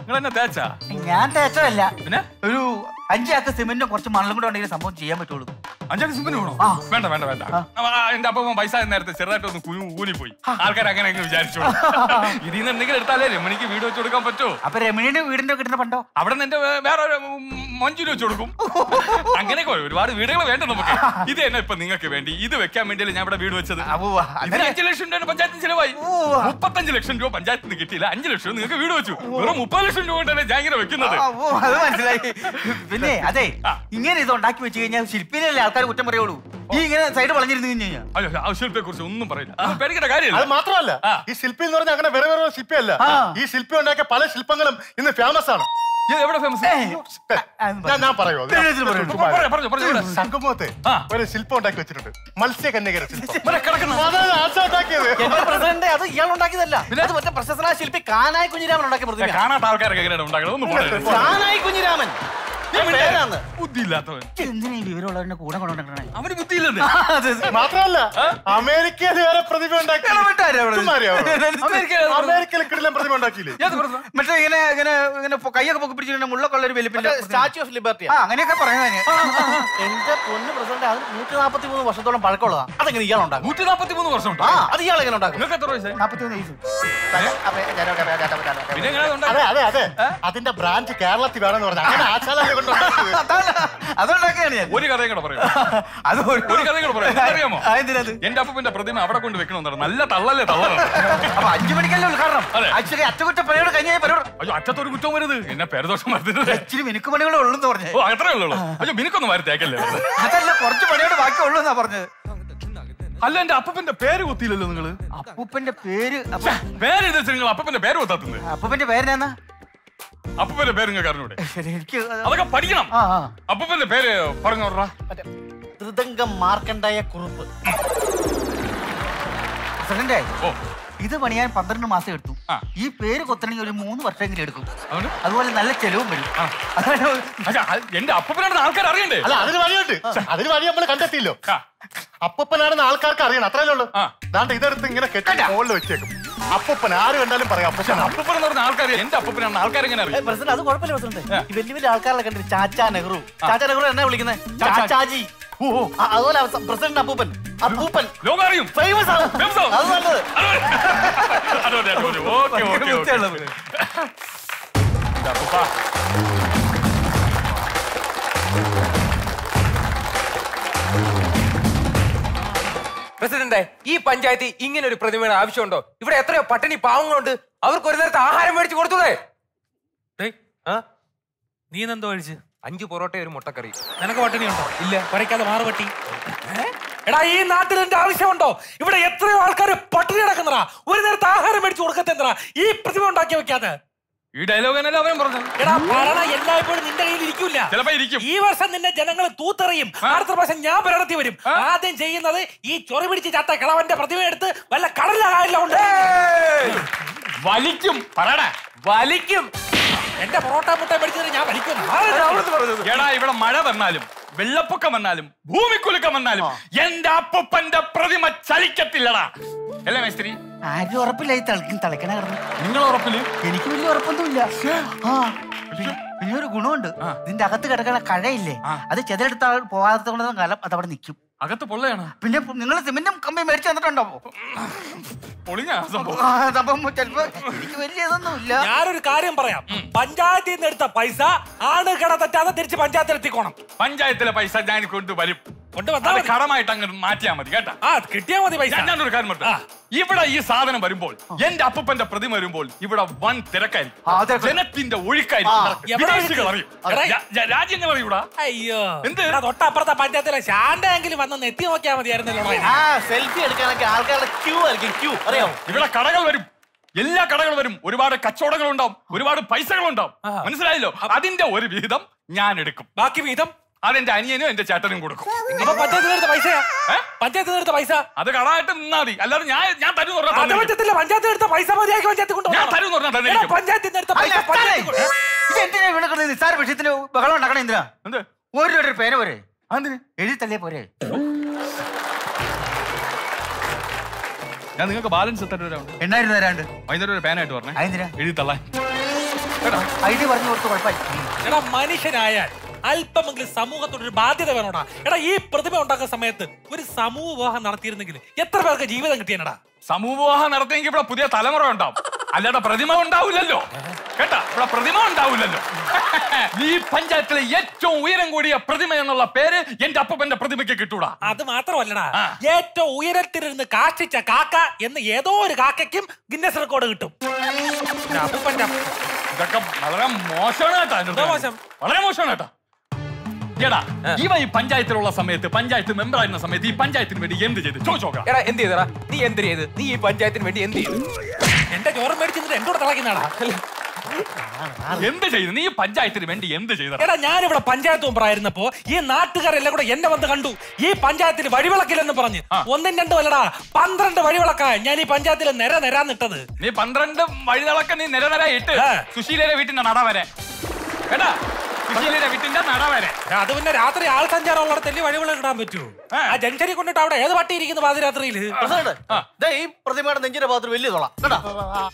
നിങ്ങൾ എന്നെ തേച്ചാ? ഞാൻ തേച്ചതല്ല. പിന്നെ ഒരു 5 ചാക്ക് സിമെന്റും കുറച്ച് മണലും കൂടെ ഉണ്ടെങ്കിൽ സംഭവം ചെയ്യാൻ പറ്റുള്ളൂ. 5 ചാക്ക് സിമെന്റ് വേണോ? വേണ്ട വേണ്ട വേണ്ട, എന്റെ അപ്പൂപ്പൻ പൈസ നേരത്തെ ചെറുതായിട്ടൊന്ന് ഊനിപ്പോയി. ആൾക്കാർ അങ്ങനെ അങ്ങ് വിചാരിച്ചു. ഇതിന്ന് എന്തെങ്കിലും എടുത്താലേ രമണിക്ക് വീട് വെച്ച് കൊടുക്കാൻ പറ്റുമോ? അപ്പൊ രമണിയുടെ വീടിന്റെ കിട്ടുന്ന പണ്ടോ അവിടെ നിന്ന് എന്റെ വേറെ മഞ്ചൂരി വെച്ച് കൊടുക്കും. അങ്ങനെയൊക്കെ ഒരുപാട് വീടുകൾ വേണ്ട നമുക്ക്. ഇത് തന്നെ ഇപ്പൊ നിങ്ങൾക്ക് വേണ്ടി ഇത് വെക്കാൻ വേണ്ടിയല്ലേ ഞാൻ ഇവിടെ വീട് വെച്ചത്. 5 ലക്ഷം രൂപ പഞ്ചായത്തിന് ചിലവായി. 35 ലക്ഷം രൂപ പഞ്ചായത്തിന് കിട്ടിയില്ല, 5 ലക്ഷം നിങ്ങൾക്ക് വീട് വെച്ചു. വെറും 30 ലക്ഷം രൂപ കൊണ്ടല്ലേ ഞാൻ ഇങ്ങനെ വെക്കുന്നത്. അത് മനസ്സിലായി. പിന്നെ അതെ, ഇങ്ങനെ ഇത് ഉണ്ടാക്കി വെച്ച് കഴിഞ്ഞാൽ ശില്പിനല്ലേ ആൾക്കാർ കുറ്റം പറയുള്ളൂ. ഈ ഇങ്ങനെ സൈഡ് വളഞ്ഞിരുന്നു കഴിഞ്ഞാൽ ശില്പിയെ കുറിച്ച് ഒന്നും പറയില്ല, പേടിക്കേണ്ട കാര്യമില്ല. അത് മാത്രമല്ല, ഈ ശില്പി എന്ന് പറഞ്ഞാൽ അങ്ങനെ വേറെ വേറെ ശില്പിയല്ല. ഈ ശില്പി ഉണ്ടാക്കിയ പല ശില്പങ്ങളും ഇന്ന് ഫേമസ് ആണ്. സംഗമത്തെ ഒരു ശില്പം ഉണ്ടാക്കി വെച്ചിട്ടുണ്ട്, മത്സ്യകന്യകര ശില്പി കാനായി കുഞ്ഞിരാമൻ ഉണ്ടാക്കി. കാണാത്ത ആൾക്കാരൊക്കെ കാനായി കുഞ്ഞിരാമൻ മാത്രമല്ല അമേരിക്കയിൽ വരെ പ്രതിമ ഉണ്ടാക്കിയില്ലേ? മറ്റേ ഇങ്ങനെ ഇങ്ങനെ ഇങ്ങനെ കൈയൊക്കെ പൊക്കി പിടിച്ചിട്ട് മുള്ളൊക്കെയുള്ള ഒരു വലിയ സ്റ്റാച്യു ഓഫ് ലിബർട്ടി അങ്ങനെയൊക്കെ പറയാൻ. എന്റെ പൊന്ന് പ്രസിഡന്റ്, അത് 143 വർഷത്തോളം പഴക്കമുള്ളതാണ്. അതെങ്ങനെ ഇയാൾ ഉണ്ടാകും? 143 വർഷം അത് ഇയാൾ എങ്ങനെ ഉണ്ടാകും? അതിന്റെ ബ്രാഞ്ച് കേരളത്തിൽ വേണമെന്ന് പറഞ്ഞാൽ ഒരു കഥയും കൂടെ പറയും. എന്റെ അപ്പൂപ്പന്റെ പ്രതിമ അവിടെ കൊണ്ട് വെക്കണമെന്നാണ്. നല്ല തള്ളല്ലേ തള്ളൽ. അപ്പൊ 5 മണിക്കല്ലേ ഉദ്ഘാടനം? അറ്റകുറ്റപ്പണിയോട് കഴിഞ്ഞ അയ്യോ അറ്റത്തൊരു കുറ്റവും വരുത്, എന്നെ പേരദോഷം വരുന്നത്. ഇച്ചിരി മിനുക്ക് പണികളെ ഉള്ളൂന്ന് പറഞ്ഞു. ഓ അത്രേ ഉള്ളൂ. അയ്യോ മിനുക്കൊന്നും വരത്തേക്കല്ലേ, അതല്ല കുറച്ച് പണിയോട് ബാക്കി ഉള്ളൂന്നാ പറഞ്ഞത്. അല്ല എന്റെ അപ്പൂപ്പന്റെ പേര് കുത്തിയില്ലല്ലോ നിങ്ങള്. അപ്പൂപ്പന്റെ പേര് അപ്പൂപ്പന്റെ പേര് കുത്താത്തത്. അപ്പൂപ്പന്റെ പേരെന്നാ? അപ്പൂപ്പന്റെ പേര് നിങ്ങൾക്ക് അറിഞ്ഞൂടെ? എനിക്ക് അതൊക്കെ പഠിക്കണം. അപ്പൂപ്പന്റെ പേര് പറഞ്ഞോടാ. ത്രിതംഗം മാർക്കണ്ടായ കുറുപ്പ്. ഇത് പണിയാൻ 12 മാസം എടുത്തു. ഈ പേര് കൊത്തണമെങ്കിൽ ഒരു 3 വർഷമെങ്കിലും എടുക്കും. അതുപോലെ നല്ല ചെലവും വരും. എന്റെ അപ്പൂപ്പനാണെന്ന് ആൾക്കാർ അറിയണ്ടേ? അല്ല അതിന് വഴിയുണ്ട്, അതിന് വഴി നമ്മൾ കണ്ടെത്തിയില്ലോ. അപ്പൂപ്പനാണെന്ന് ആൾക്കാർക്ക് അറിയണം, അത്രയല്ലേ ഉള്ളൂ. അതാണ്ട് ഇതെടുത്ത് ഇങ്ങനെ കെട്ടിട്ട് മുകളിൽ വെച്ചേക്കും. അപ്പൂപ്പൻ ആര് കണ്ടാലും പറയാം അപ്പൂപ്പൻ. അപ്പൂപ്പൻ എന്ന് പറഞ്ഞ ആൾക്കാർ എന്റെ അപ്പൂപ്പനാണെന്ന് ആൾക്കാർ എങ്ങനെ അറിയാം? പ്രസിഡന്റ് അത് കുഴപ്പമില്ല. പ്രസിഡന്റ് വലിയ വലിയ ആൾക്കാരെ കണ്ടിട്ട് ചാച്ചാ നെഹ്റു, ചാച്ചാ നെഹ്റു എന്നാ വിളിക്കുന്നത്, ചാച്ചാജി. അതുപോലെ പ്രസിഡന്റ് അപ്പൂപ്പൻ, അപ്പൂപ്പൻ ലോകറിയും ഫേമസ് ആണ്. അത് നല്ലത്. പ്രസിഡന്റ്, ഈ പഞ്ചായത്തിൽ ഇങ്ങനെ ഒരു പ്രതിമയുടെ ആവശ്യമുണ്ടോ? ഇവിടെ എത്രയോ പട്ടിണി പാവങ്ങളുണ്ട്, അവർക്ക് ഒരു നേരത്തെ ആഹാരം മേടിച്ചു കൊടുത്തൂടെ? നീ എന്തോ കഴിച്ച്? 5 പൊറോട്ട ഒരു മുട്ടക്കറി. നിനക്ക് പട്ടിണിയുണ്ടോ? ഇല്ല, കുറയ്ക്കാതെ മാറു പട്ടി. എടാ ഈ നാട്ടിൽ എന്റെ ആവശ്യമുണ്ടോ? ഇവിടെ എത്രയോ ആൾക്കാർ പട്ടിണി കിടക്കുന്നതാ, ഒരു നേരത്തെ ആഹാരം മേടിച്ചു കൊടുക്കത്തെന്താ ഈ പ്രതിമ ഉണ്ടാക്കി വെക്കാതെ? ഈ ഡയലോഗ് എല്ലായ്പ്പോഴും നിന്റെ കയ്യിൽ ഇരിക്കില്ല. ഈ വർഷം നിന്നെ ജനങ്ങൾ തൂത്തെറിയും, അടുത്ത പ്രാവശ്യം ഞാൻ ഭരണത്തിൽ വരും. ആദ്യം ചെയ്യുന്നത് ഈ ചൊറി പിടിച്ച് ചാത്ത കിളവന്റെ പ്രതിമ എടുത്ത് വല്ല കടലാകാരിലുണ്ട് വലിക്കും. പറയടാ വലിക്കും. എന്റെ പൊറോട്ട മുട്ട മേടിച്ചത് ഞാൻ വലിക്കും. എടാ ഇവിടെ മഴ വന്നാലും വെള്ളപ്പൊക്കം വന്നാലും ഭൂമിക്കുലുക്കം വന്നാലും എന്റെ അപ്പൂപ്പന്റെ പ്രതിമ ചലിക്കത്തില്ലടാ. അല്ലേ മേസ്ത്രി? ആരും ഉറപ്പില്ല. നിങ്ങൾ ഉറപ്പില്ല? എനിക്ക് വലിയ ഉറപ്പൊന്നുമില്ല. പിന്നൊരു ഗുണമുണ്ട്, ഇതിന്റെ അകത്ത് കിടക്കണ കഴയില്ലേ, അത് ചെതെടുത്ത പോകാത്തതുകൊണ്ടും കാലം അത് അവിടെ നിൽക്കും. അകത്ത് പൊള്ളയാണ്. പിന്നെ നിങ്ങൾ സിമെന്റും കമ്പി മേടിച്ചു തന്നിട്ടുണ്ടോ? എനിക്ക് വലിയ ഇതൊന്നും ഇല്ല. ഞാനൊരു കാര്യം പറയാം, പഞ്ചായത്തിൽ നിന്ന് എടുത്ത പൈസ ആണ് കട തെറ്റാതെ തിരിച്ച് പഞ്ചായത്തിൽ എത്തിക്കോണം. പഞ്ചായത്തിലെ പൈസ ഞാൻ കൊണ്ടുവരും, കൊണ്ടുവന്നാൽ കടമായിട്ട് അങ്ങ് മാറ്റിയാൽ മതി കേട്ടാ. കിട്ടിയാൽ മതി പൈസ. ഞാനൊരു കാര്യം പറഞ്ഞു, ഇവിടെ ഈ സാധനം വരുമ്പോൾ, എന്റെ അപ്പൂപ്പന്റെ പ്രതിമ വരുമ്പോൾ ഇവിടെ വൻ തിരക്കായിരിക്കും, ജനത്തിന്റെ ഒഴുക്കായിരിക്കും. രാജ്യം പറയൂടാ. അയ്യോ എന്ത് തൊട്ടപ്പുറത്തെ പഞ്ചായത്തിലെ ശാന്തെങ്കിലും വന്ന് എത്തി നോക്കിയാൽ മതിയായിരുന്നല്ലോ. ഇവിടെ കടകൾ വരും, എല്ലാ കടകളും വരും, ഒരുപാട് കച്ചവടങ്ങളുണ്ടാവും, ഒരുപാട് പൈസകളുണ്ടാവും. മനസ്സിലായല്ലോ? അതിന്റെ ഒരു വിഹിതം ഞാൻ എടുക്കും, ബാക്കി വിഹിതം അതെന്റെ അനിയനും എന്റെ ചേട്ടനും കൊടുക്കും. പഞ്ചായത്ത് എടുത്ത പൈസ അത് കടായിട്ട് നിന്നാ മതി. അല്ലാതെ ഞാൻ തരും വിഷയത്തിന് ബഹളം ഉണ്ടാക്കണം. എന്തിനാ ഒരു പേന പോരെ? അതിന് എഴുതി തല്ലേ പോരെ? ഞാൻ നിങ്ങൾക്ക് ബാലൻസ് എണ്ണായിരം തരാണ്ട് വൈകുന്നേരം ഒരു പേനായിട്ട് പറഞ്ഞേ. അതിന് എഴുതി തള്ളേ ഐഡി പറഞ്ഞു കൊടുത്ത് കുഴപ്പമില്ല. മനുഷ്യനായാൽ അല്പമെങ്കിലും സമൂഹത്തോടൊരു ബാധ്യത വേണോടാ. എടാ ഈ പ്രതിമ ഉണ്ടാക്കുന്ന സമയത്ത് ഒരു സമൂഹവിവാഹം നടത്തിയിരുന്നെങ്കിൽ എത്ര പേർക്ക് ജീവിതം കിട്ടിയാടാ? സമൂഹവിവാഹം നടത്തിയെങ്കിൽ ഇവിടെ പുതിയ തലമുറ ഉണ്ടാവും, അല്ലാതെ പ്രതിമ ഉണ്ടാവില്ലല്ലോ കേട്ടാ, ഇവിടെ പ്രതിമ ഉണ്ടാവില്ലല്ലോ. ഈ പഞ്ചായത്തിലെ ഏറ്റവും ഉയരം കൂടിയ പ്രതിമ എന്നുള്ള പേര് എന്റെ അപ്പൂപ്പന്റെ പ്രതിമയ്ക്ക് കിട്ടൂടാ. അത് മാത്രമല്ലടാ, ഏറ്റവും ഉയരത്തിലിരുന്ന് കാഷ്ടിച്ച കാക്ക എന്ന് ഏതോ ഒരു കാക്കയ്ക്കും ഗിന്നസ് റെക്കോർഡ് കിട്ടും. അപ്പൂപ്പന്റെ ഇതൊക്കെ വളരെ മോശമാണ്, വളരെ മോശമാണ് കേട്ടാ. ഇവ ഈ പഞ്ചായത്തിലുള്ള സമയത്ത്, പഞ്ചായത്ത് മെമ്പർ ആയിരുന്ന സമയത്ത് ഈ പഞ്ചായത്തിന് വേണ്ടി എന്ത് ചെയ്ത് ചോദിച്ചോക്കാം? എടാ എന്ത് ചെയ്തടാ നീ? എന്ത് ചെയ്ത് നീ ഈ പഞ്ചായത്തിന് വേണ്ടി എന്ത് ചെയ്തു? എന്റെ ചോറ് മേടിച്ചിട്ട് എന്തോടെ തിളയ്ക്കുന്നതാടാ. എന്ത് ചെയ്തു നീ പഞ്ചായത്തിന് വേണ്ടി? എന്ത് ചെയ്ത? എടാ ഞാനിവിടെ പഞ്ചായത്ത് മെമ്പറായിരുന്നപ്പോ ഈ നാട്ടുകാരെല്ലാം കൂടെ എന്നെ വന്ന് കണ്ടു, ഈ പഞ്ചായത്തിൽ വഴിവിളക്കില്ലെന്ന് പറഞ്ഞ്. 1 2 അല്ലടാ 12 വഴിവിളക്കാ ഞാൻ ഈ പഞ്ചായത്തിൽ നിര നിരാന്നിട്ടത്. നീ 12 വഴിവിളക്ക നീ നിര നിര ഇട്ട് സുശീലയുടെ വീട്ടിന്റെ നട വരെ കേട്ടാ, വീട്ടിന്റെ നട വരെ. അത് പിന്നെ രാത്രി ആൾ സഞ്ചാരമുള്ളടത്തല്ലേ വഴിവിളക്ക് ഇടാൻ പറ്റൂ. ആ ജംഗ്ഷനിൽ കൊണ്ടിട്ട് അവിടെ ഏത് പട്ടിയിരിക്കുന്നു പാതിരാത്രിയിൽ? ഈ പ്രതിമയുടെ നെഞ്ചിന്റെ പാത്രം വലിയ തൊള കേട്ടാ.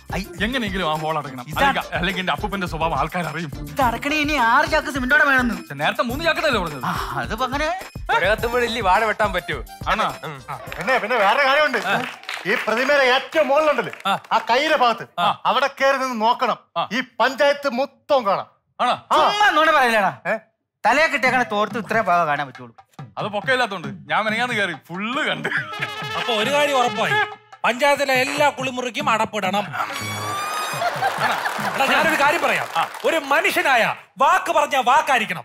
എങ്ങനെയെങ്കിലും ആ ഹോൾ അടക്കണം, അല്ലെങ്കിൽ എന്റെ അപ്പൂപ്പന്റെ സ്വഭാവം ആൾക്കാർ അറിയും. ഇത് അടക്കണേ ഇനി 6 ചാക്ക് സിമെന്റോടെ വേണമെന്ന്. നേരത്തെ 3 ചാക്കല്ലേ പറഞ്ഞത്? അതിപ്പോ അങ്ങനെ പുഴകത്തുമ്പോഴില്ലേ വാഴ വെട്ടാൻ പറ്റൂ. ആണോ? പിന്നെ പിന്നെ വേറെ കാര്യമുണ്ട്, ഈ പ്രതിമയുടെ ഏറ്റവും മുകളിലുണ്ടല്ലേ ആ കയ്യിലെ ഭാഗത്ത്, അവിടെ കയറി നിന്ന് നോക്കണം, ഈ പഞ്ചായത്ത് മൊത്തം കാണാം. ണ പറയില്ലടാ, തലയെ കിട്ടിയേക്കണ തോർത്ത് ഇത്ര ഭാഗം കാണാൻ പറ്റുള്ളൂ. അത് പൊക്കമില്ലാത്തോണ്ട് ഞാൻ മെനങ്ങാന്ന് കയറി ഫുള്ള് കണ്ട്. അപ്പൊ ഒരു കാര്യം ഉറപ്പായി, പഞ്ചായത്തിലെ എല്ലാ കുളിമുറിക്കും അടപ്പിടണം. ഞാനൊരു കാര്യം പറയാം. ഒരു മനുഷ്യനായ വാക്ക് പറഞ്ഞ വാക്കായിരിക്കണം.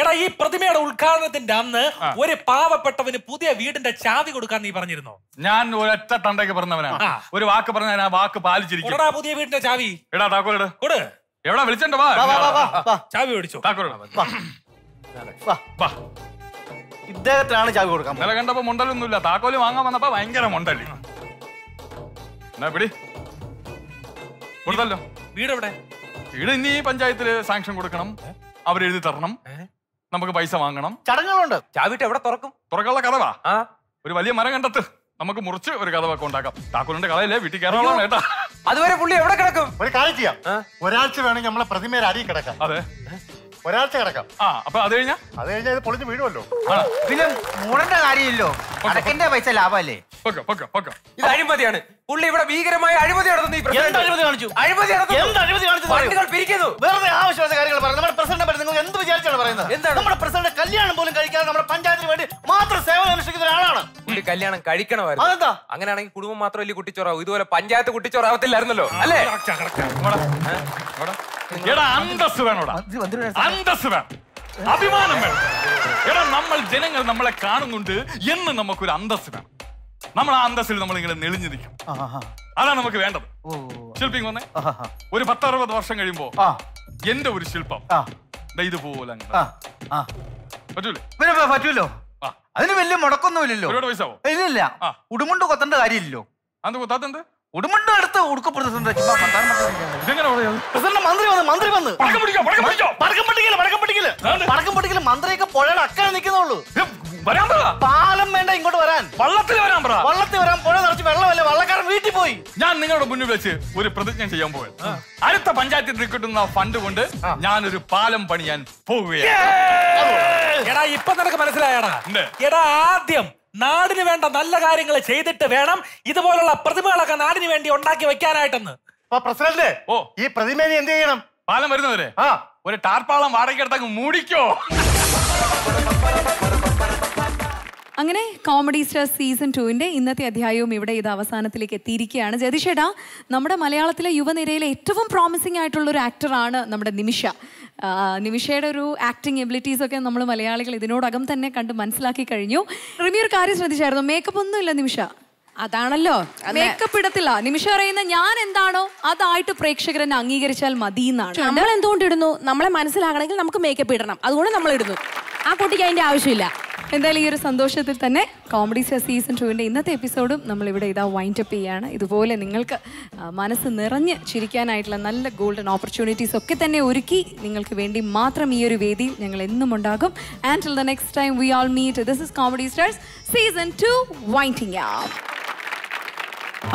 എടാ, ഈ പ്രതിമയുടെ ഉദ്ഘാടനത്തിന്റെ അന്ന് ഒരു പാവപ്പെട്ടവന് പുതിയ വീടിന്റെ ചാവി കൊടുക്കാൻ നീ പറഞ്ഞിരുന്നോ? ഞാൻ ഒരൊറ്റ തണ്ടയ്ക്ക് പറഞ്ഞവനാണ്. ഒരു വാക്ക് പറഞ്ഞാൽ ആ വാക്ക് പാലിച്ചിരിക്കും. എടാ, പുതിയ വീടിന്റെ ചാവി എടാ താക്കോലിട് കൊടു. എവിടെ വിളിച്ചോ? ചാവി മേടിച്ചോ? ഇദ്ദേഹത്തിനാണ് ചാവി കൊടുക്കാൻ. നില കണ്ടപ്പോ മുണ്ടലൊന്നുമില്ല, താക്കോല് വാങ്ങാൻ വന്നപ്പോ ഭയങ്കര മുണ്ടല്. എന്നാ പിടി കൊടുത്തല്ലോ. വീട് എവിടെ? വീട് ഇനി ഈ പഞ്ചായത്തില് സാങ്ഷൻ കൊടുക്കണം, അവരെഴുതി തരണം, നമുക്ക് പൈസ വാങ്ങണം, ചടങ്ങുകളുണ്ട്. ചാവിട്ട് എവിടെ തുറക്കും? തുറക്കാനുള്ള കഥവാ. ഒരു വലിയ മരം കണ്ടെത്ത്, നമുക്ക് മുറിച്ച് ഒരു കഥവൊക്കെ ഉണ്ടാക്കാം. താക്കോലിന്റെ കഥയില്ലേ വീട്ടിൽ കയറാനുള്ളതാണ് കേട്ടാ. അതുവരെ പുള്ളി എവിടെ കിടക്കും? ഒരു കാര്യം ചെയ്യാം, ഒരാഴ്ച വേണമെങ്കിൽ നമ്മളെ പ്രതിമയിൽ അരി കിടക്കാം. അതെ, ഒരാഴ്ച കിടക്കാം. ആ, അപ്പൊ അത് കഴിഞ്ഞാൽ ഇത് പൊളിഞ്ഞ് വീഴുമല്ലോ. പിന്നെ മൂടേണ്ട കാര്യമില്ലോ, അടക്കന്റെ പൈസ ലാഭമല്ലേ. ഇത് അഴിമതിയാണ്. പുള്ളി ഇവിടെ ഭീകരമായ അഴിമതി നടത്തുന്നു. എന്ത് വിചാരിച്ചാണ് പറയുന്നത്? എന്താണ് നമ്മുടെ പ്രസിഡന്റ് കല്യാണം പോലും കഴിക്കാതെ നമ്മുടെ പഞ്ചായത്തിന് വേണ്ടി മാത്രം സേവനം അനുഷ്ഠിക്കുന്ന ഒരാളാണ്. പുള്ളി കല്യാണം കഴിക്കണമായിരുന്നു. അതെന്താ? അങ്ങനെയാണെങ്കിൽ കുടുംബം മാത്രമല്ലേ കുട്ടിച്ചോറാവും, ഇതുപോലെ പഞ്ചായത്ത് കുട്ടിച്ചോറാവത്തില്ലായിരുന്നല്ലോ അല്ലേ? അന്തസ് വേണോടാ, അന്തസ് വേണം, അഭിമാനം വേണം. എടാ, നമ്മൾ ജനങ്ങൾ നമ്മളെ കാണുന്നുണ്ട് എന്ന് നമുക്കൊരു അന്തസ് വേണം. നമ്മൾ ആ അന്തസ്സിൽ നമ്മളിങ്ങനെ നെളിഞ്ഞു നിൽക്കും. അതാണ് നമുക്ക് വേണ്ടത്. ശില്പി വന്നേ. ഒരു 10-60 വർഷം കഴിയുമ്പോ എന്റെ ഒരു ശില്പം ഇതുപോലെ പറ്റൂലേ? പറ്റൂലോ, അതിന് വലിയ മുടക്കൊന്നുമില്ലല്ലോ. ഒരുപാട് പൈസ ഇല്ല. ഉടുമുണ്ട് കൊത്തേണ്ട കാര്യമില്ലല്ലോ. അത് കൊത്താത്തുണ്ട്. ഉടുമുണ്ട് അടുത്ത് ഉടുക്കപ്പെടുത്തുന്നുണ്ട്. മന്ത്രിയൊക്കെ പുഴയുടെ അക്കരെ നിൽക്കുന്നുള്ളൂ. പാലം വേണ്ട ഇങ്ങോട്ട് വരാൻ, വള്ളത്തിൽ വരാൻ പറ. വള്ളത്തിൽ വരാൻ, പുഴ നിറച്ച് വെള്ളമല്ലേ, വള്ളക്കാരൻ വീട്ടിൽ പോയി. ഞാൻ നിങ്ങളുടെ മുന്നിൽ വെച്ച് ഒരു പ്രതിജ്ഞ ചെയ്യാൻ പോയത്, അടുത്ത പഞ്ചായത്തിൽ കിട്ടുന്ന ഫണ്ട് കൊണ്ട് ഞാനൊരു പാലം പണിയാൻ പോവുകയാണ്. എടാ, ഇപ്പൊ നിനക്ക് മനസ്സിലായടാ. എടാ, ആദ്യം നാടിന് വേണ്ട നല്ല കാര്യങ്ങൾ ചെയ്തിട്ട് വേണം ഇതുപോലുള്ള പ്രതിമകളൊക്കെ നാടിന് വേണ്ടി ഉണ്ടാക്കി വെക്കാനായിട്ടെന്ന്. പ്രസിഡന്റ്, ഈ പ്രതിമേനെ എന്ത് ചെയ്യണം? പാലം വരുന്നവരെ ഒരു ടാർപ്പാളം വാടകയ്ക്കെടുത്തങ്ങ് മൂടിക്കോ. അങ്ങനെ കോമഡി സ്റ്റാർ സീസൺ 2ന്റെ ഇന്നത്തെ അധ്യായവും ഇവിടെ ഇത് അവസാനത്തിലേക്ക് എത്തിയിരിക്കുകയാണ്. ജതിഷേടാ, നമ്മുടെ മലയാളത്തിലെ യുവനിരയിലെ ഏറ്റവും പ്രോമിസിംഗ് ആയിട്ടുള്ളൊരു ആക്ടറാണ് നമ്മുടെ നിമിഷ. നിമിഷയുടെ ഒരു ആക്ടിങ് എബിലിറ്റീസൊക്കെ നമ്മൾ മലയാളികൾ ഇതിനോടകം തന്നെ കണ്ട് മനസ്സിലാക്കി കഴിഞ്ഞു. റിമി, ഒരു കാര്യം ശ്രദ്ധിച്ചായിരുന്നു, മേക്കപ്പ് ഒന്നും ഇല്ല നിമിഷ. അതാണല്ലോ, മേക്കപ്പ് ഇടത്തില്ല നിമിഷ. പറയുന്ന ഞാൻ എന്താണോ അതായിട്ട് പ്രേക്ഷകരെന്നെ അംഗീകരിച്ചാൽ മതി എന്നാണ്. നമ്മൾ എന്തുകൊണ്ട് ഇടുന്നു? നമ്മളെ മനസ്സിലാകണമെങ്കിൽ നമുക്ക് മേക്കപ്പ് ഇടണം, അതുകൊണ്ട് നമ്മൾ ഇടുന്നു. ആ കുട്ടിക്ക് അതിൻ്റെ ആവശ്യമില്ല. എന്തായാലും ഈ ഒരു സന്തോഷത്തിൽ തന്നെ കോമഡി സ്റ്റാർ സീസൺ 2ന്റെ ഇന്നത്തെ എപ്പിസോഡും നമ്മളിവിടെ ഇതാ വൈൻഡപ്പ് ചെയ്യുകയാണ്. ഇതുപോലെ നിങ്ങൾക്ക് മനസ്സ് നിറഞ്ഞ് ചിരിക്കാനായിട്ടുള്ള നല്ല ഗോൾഡൻ ഓപ്പർച്യൂണിറ്റീസ് ഒക്കെ തന്നെ ഒരുക്കി നിങ്ങൾക്ക് വേണ്ടി മാത്രം ഈ ഒരു വേദിയിൽ ഞങ്ങൾ എന്നും ഉണ്ടാകും. And till the next time we all meet. This is comedy stars season 2 winding up.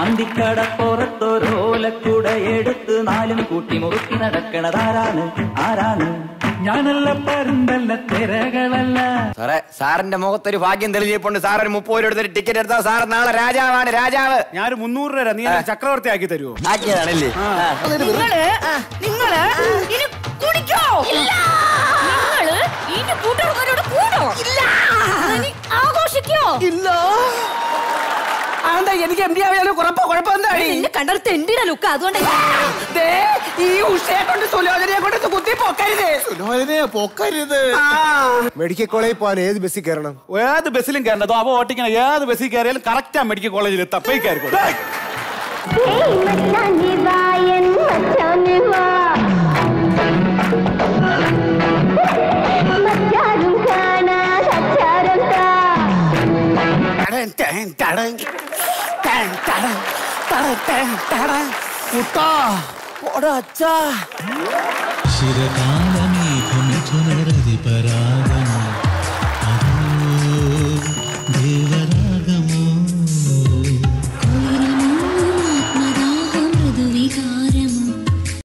അന്തിക്കടപ്പുറത്തൊരു ഓലക്കുട എടുത്ത് നാലും കൂട്ടി മുറുക്കി നടക്കണതാരാണ്? ആരാണ്? ഞാനല്ല, പരുന്തല്ല, തിരകളല്ല. സാറേ, സാറിന്റെ മുഖത്തൊരു ഭാഗ്യം തെളിഞ്ഞപ്പോണ്ട്. സാർ ഒരു 30 രൂപ എടുത്തിട്ട് ടിക്കറ്റ് എടുത്താ സാർ നാളെ രാജാവാണ്, രാജാവ്. ഞാനൊരു 300 രൂപ നീ ചക്രവർത്തി ആക്കി തരുമോ? ആക്കിയതാണല്ലേ. നിങ്ങള് ഇനി കുടിക്കോ? നിങ്ങള് ഇനി കൂട്ടുകാരോട് കൂടോ? ആഘോഷിക്കോ? ഇല്ല. എനിക്ക് എം ഡി ആയാലും കണ്ടെടുത്ത് എന്തിനാ ലുക്ക്? അതുകൊണ്ട് ഈ ഉഷയെ കൊണ്ട് സുലോചനയെ കൊണ്ട് കുത്തി പൊക്കരുത്. സുലോചനയെ പൊക്കരുത്. മെഡിക്കൽ കോളേജിൽ പോകാൻ ഏത് ബസ്സിൽ കയറണം? ഏത് ബസ്സിലും കയറണതോ? അവ ഓട്ടിക്കണം. ഏത് ബസ്സിൽ കയറിയാലും കറക്റ്റാ മെഡിക്കൽ കോളേജിൽ തപ്പി കയറിക്കോളൂ. ടാ, ഓടാ അച്ഛാ.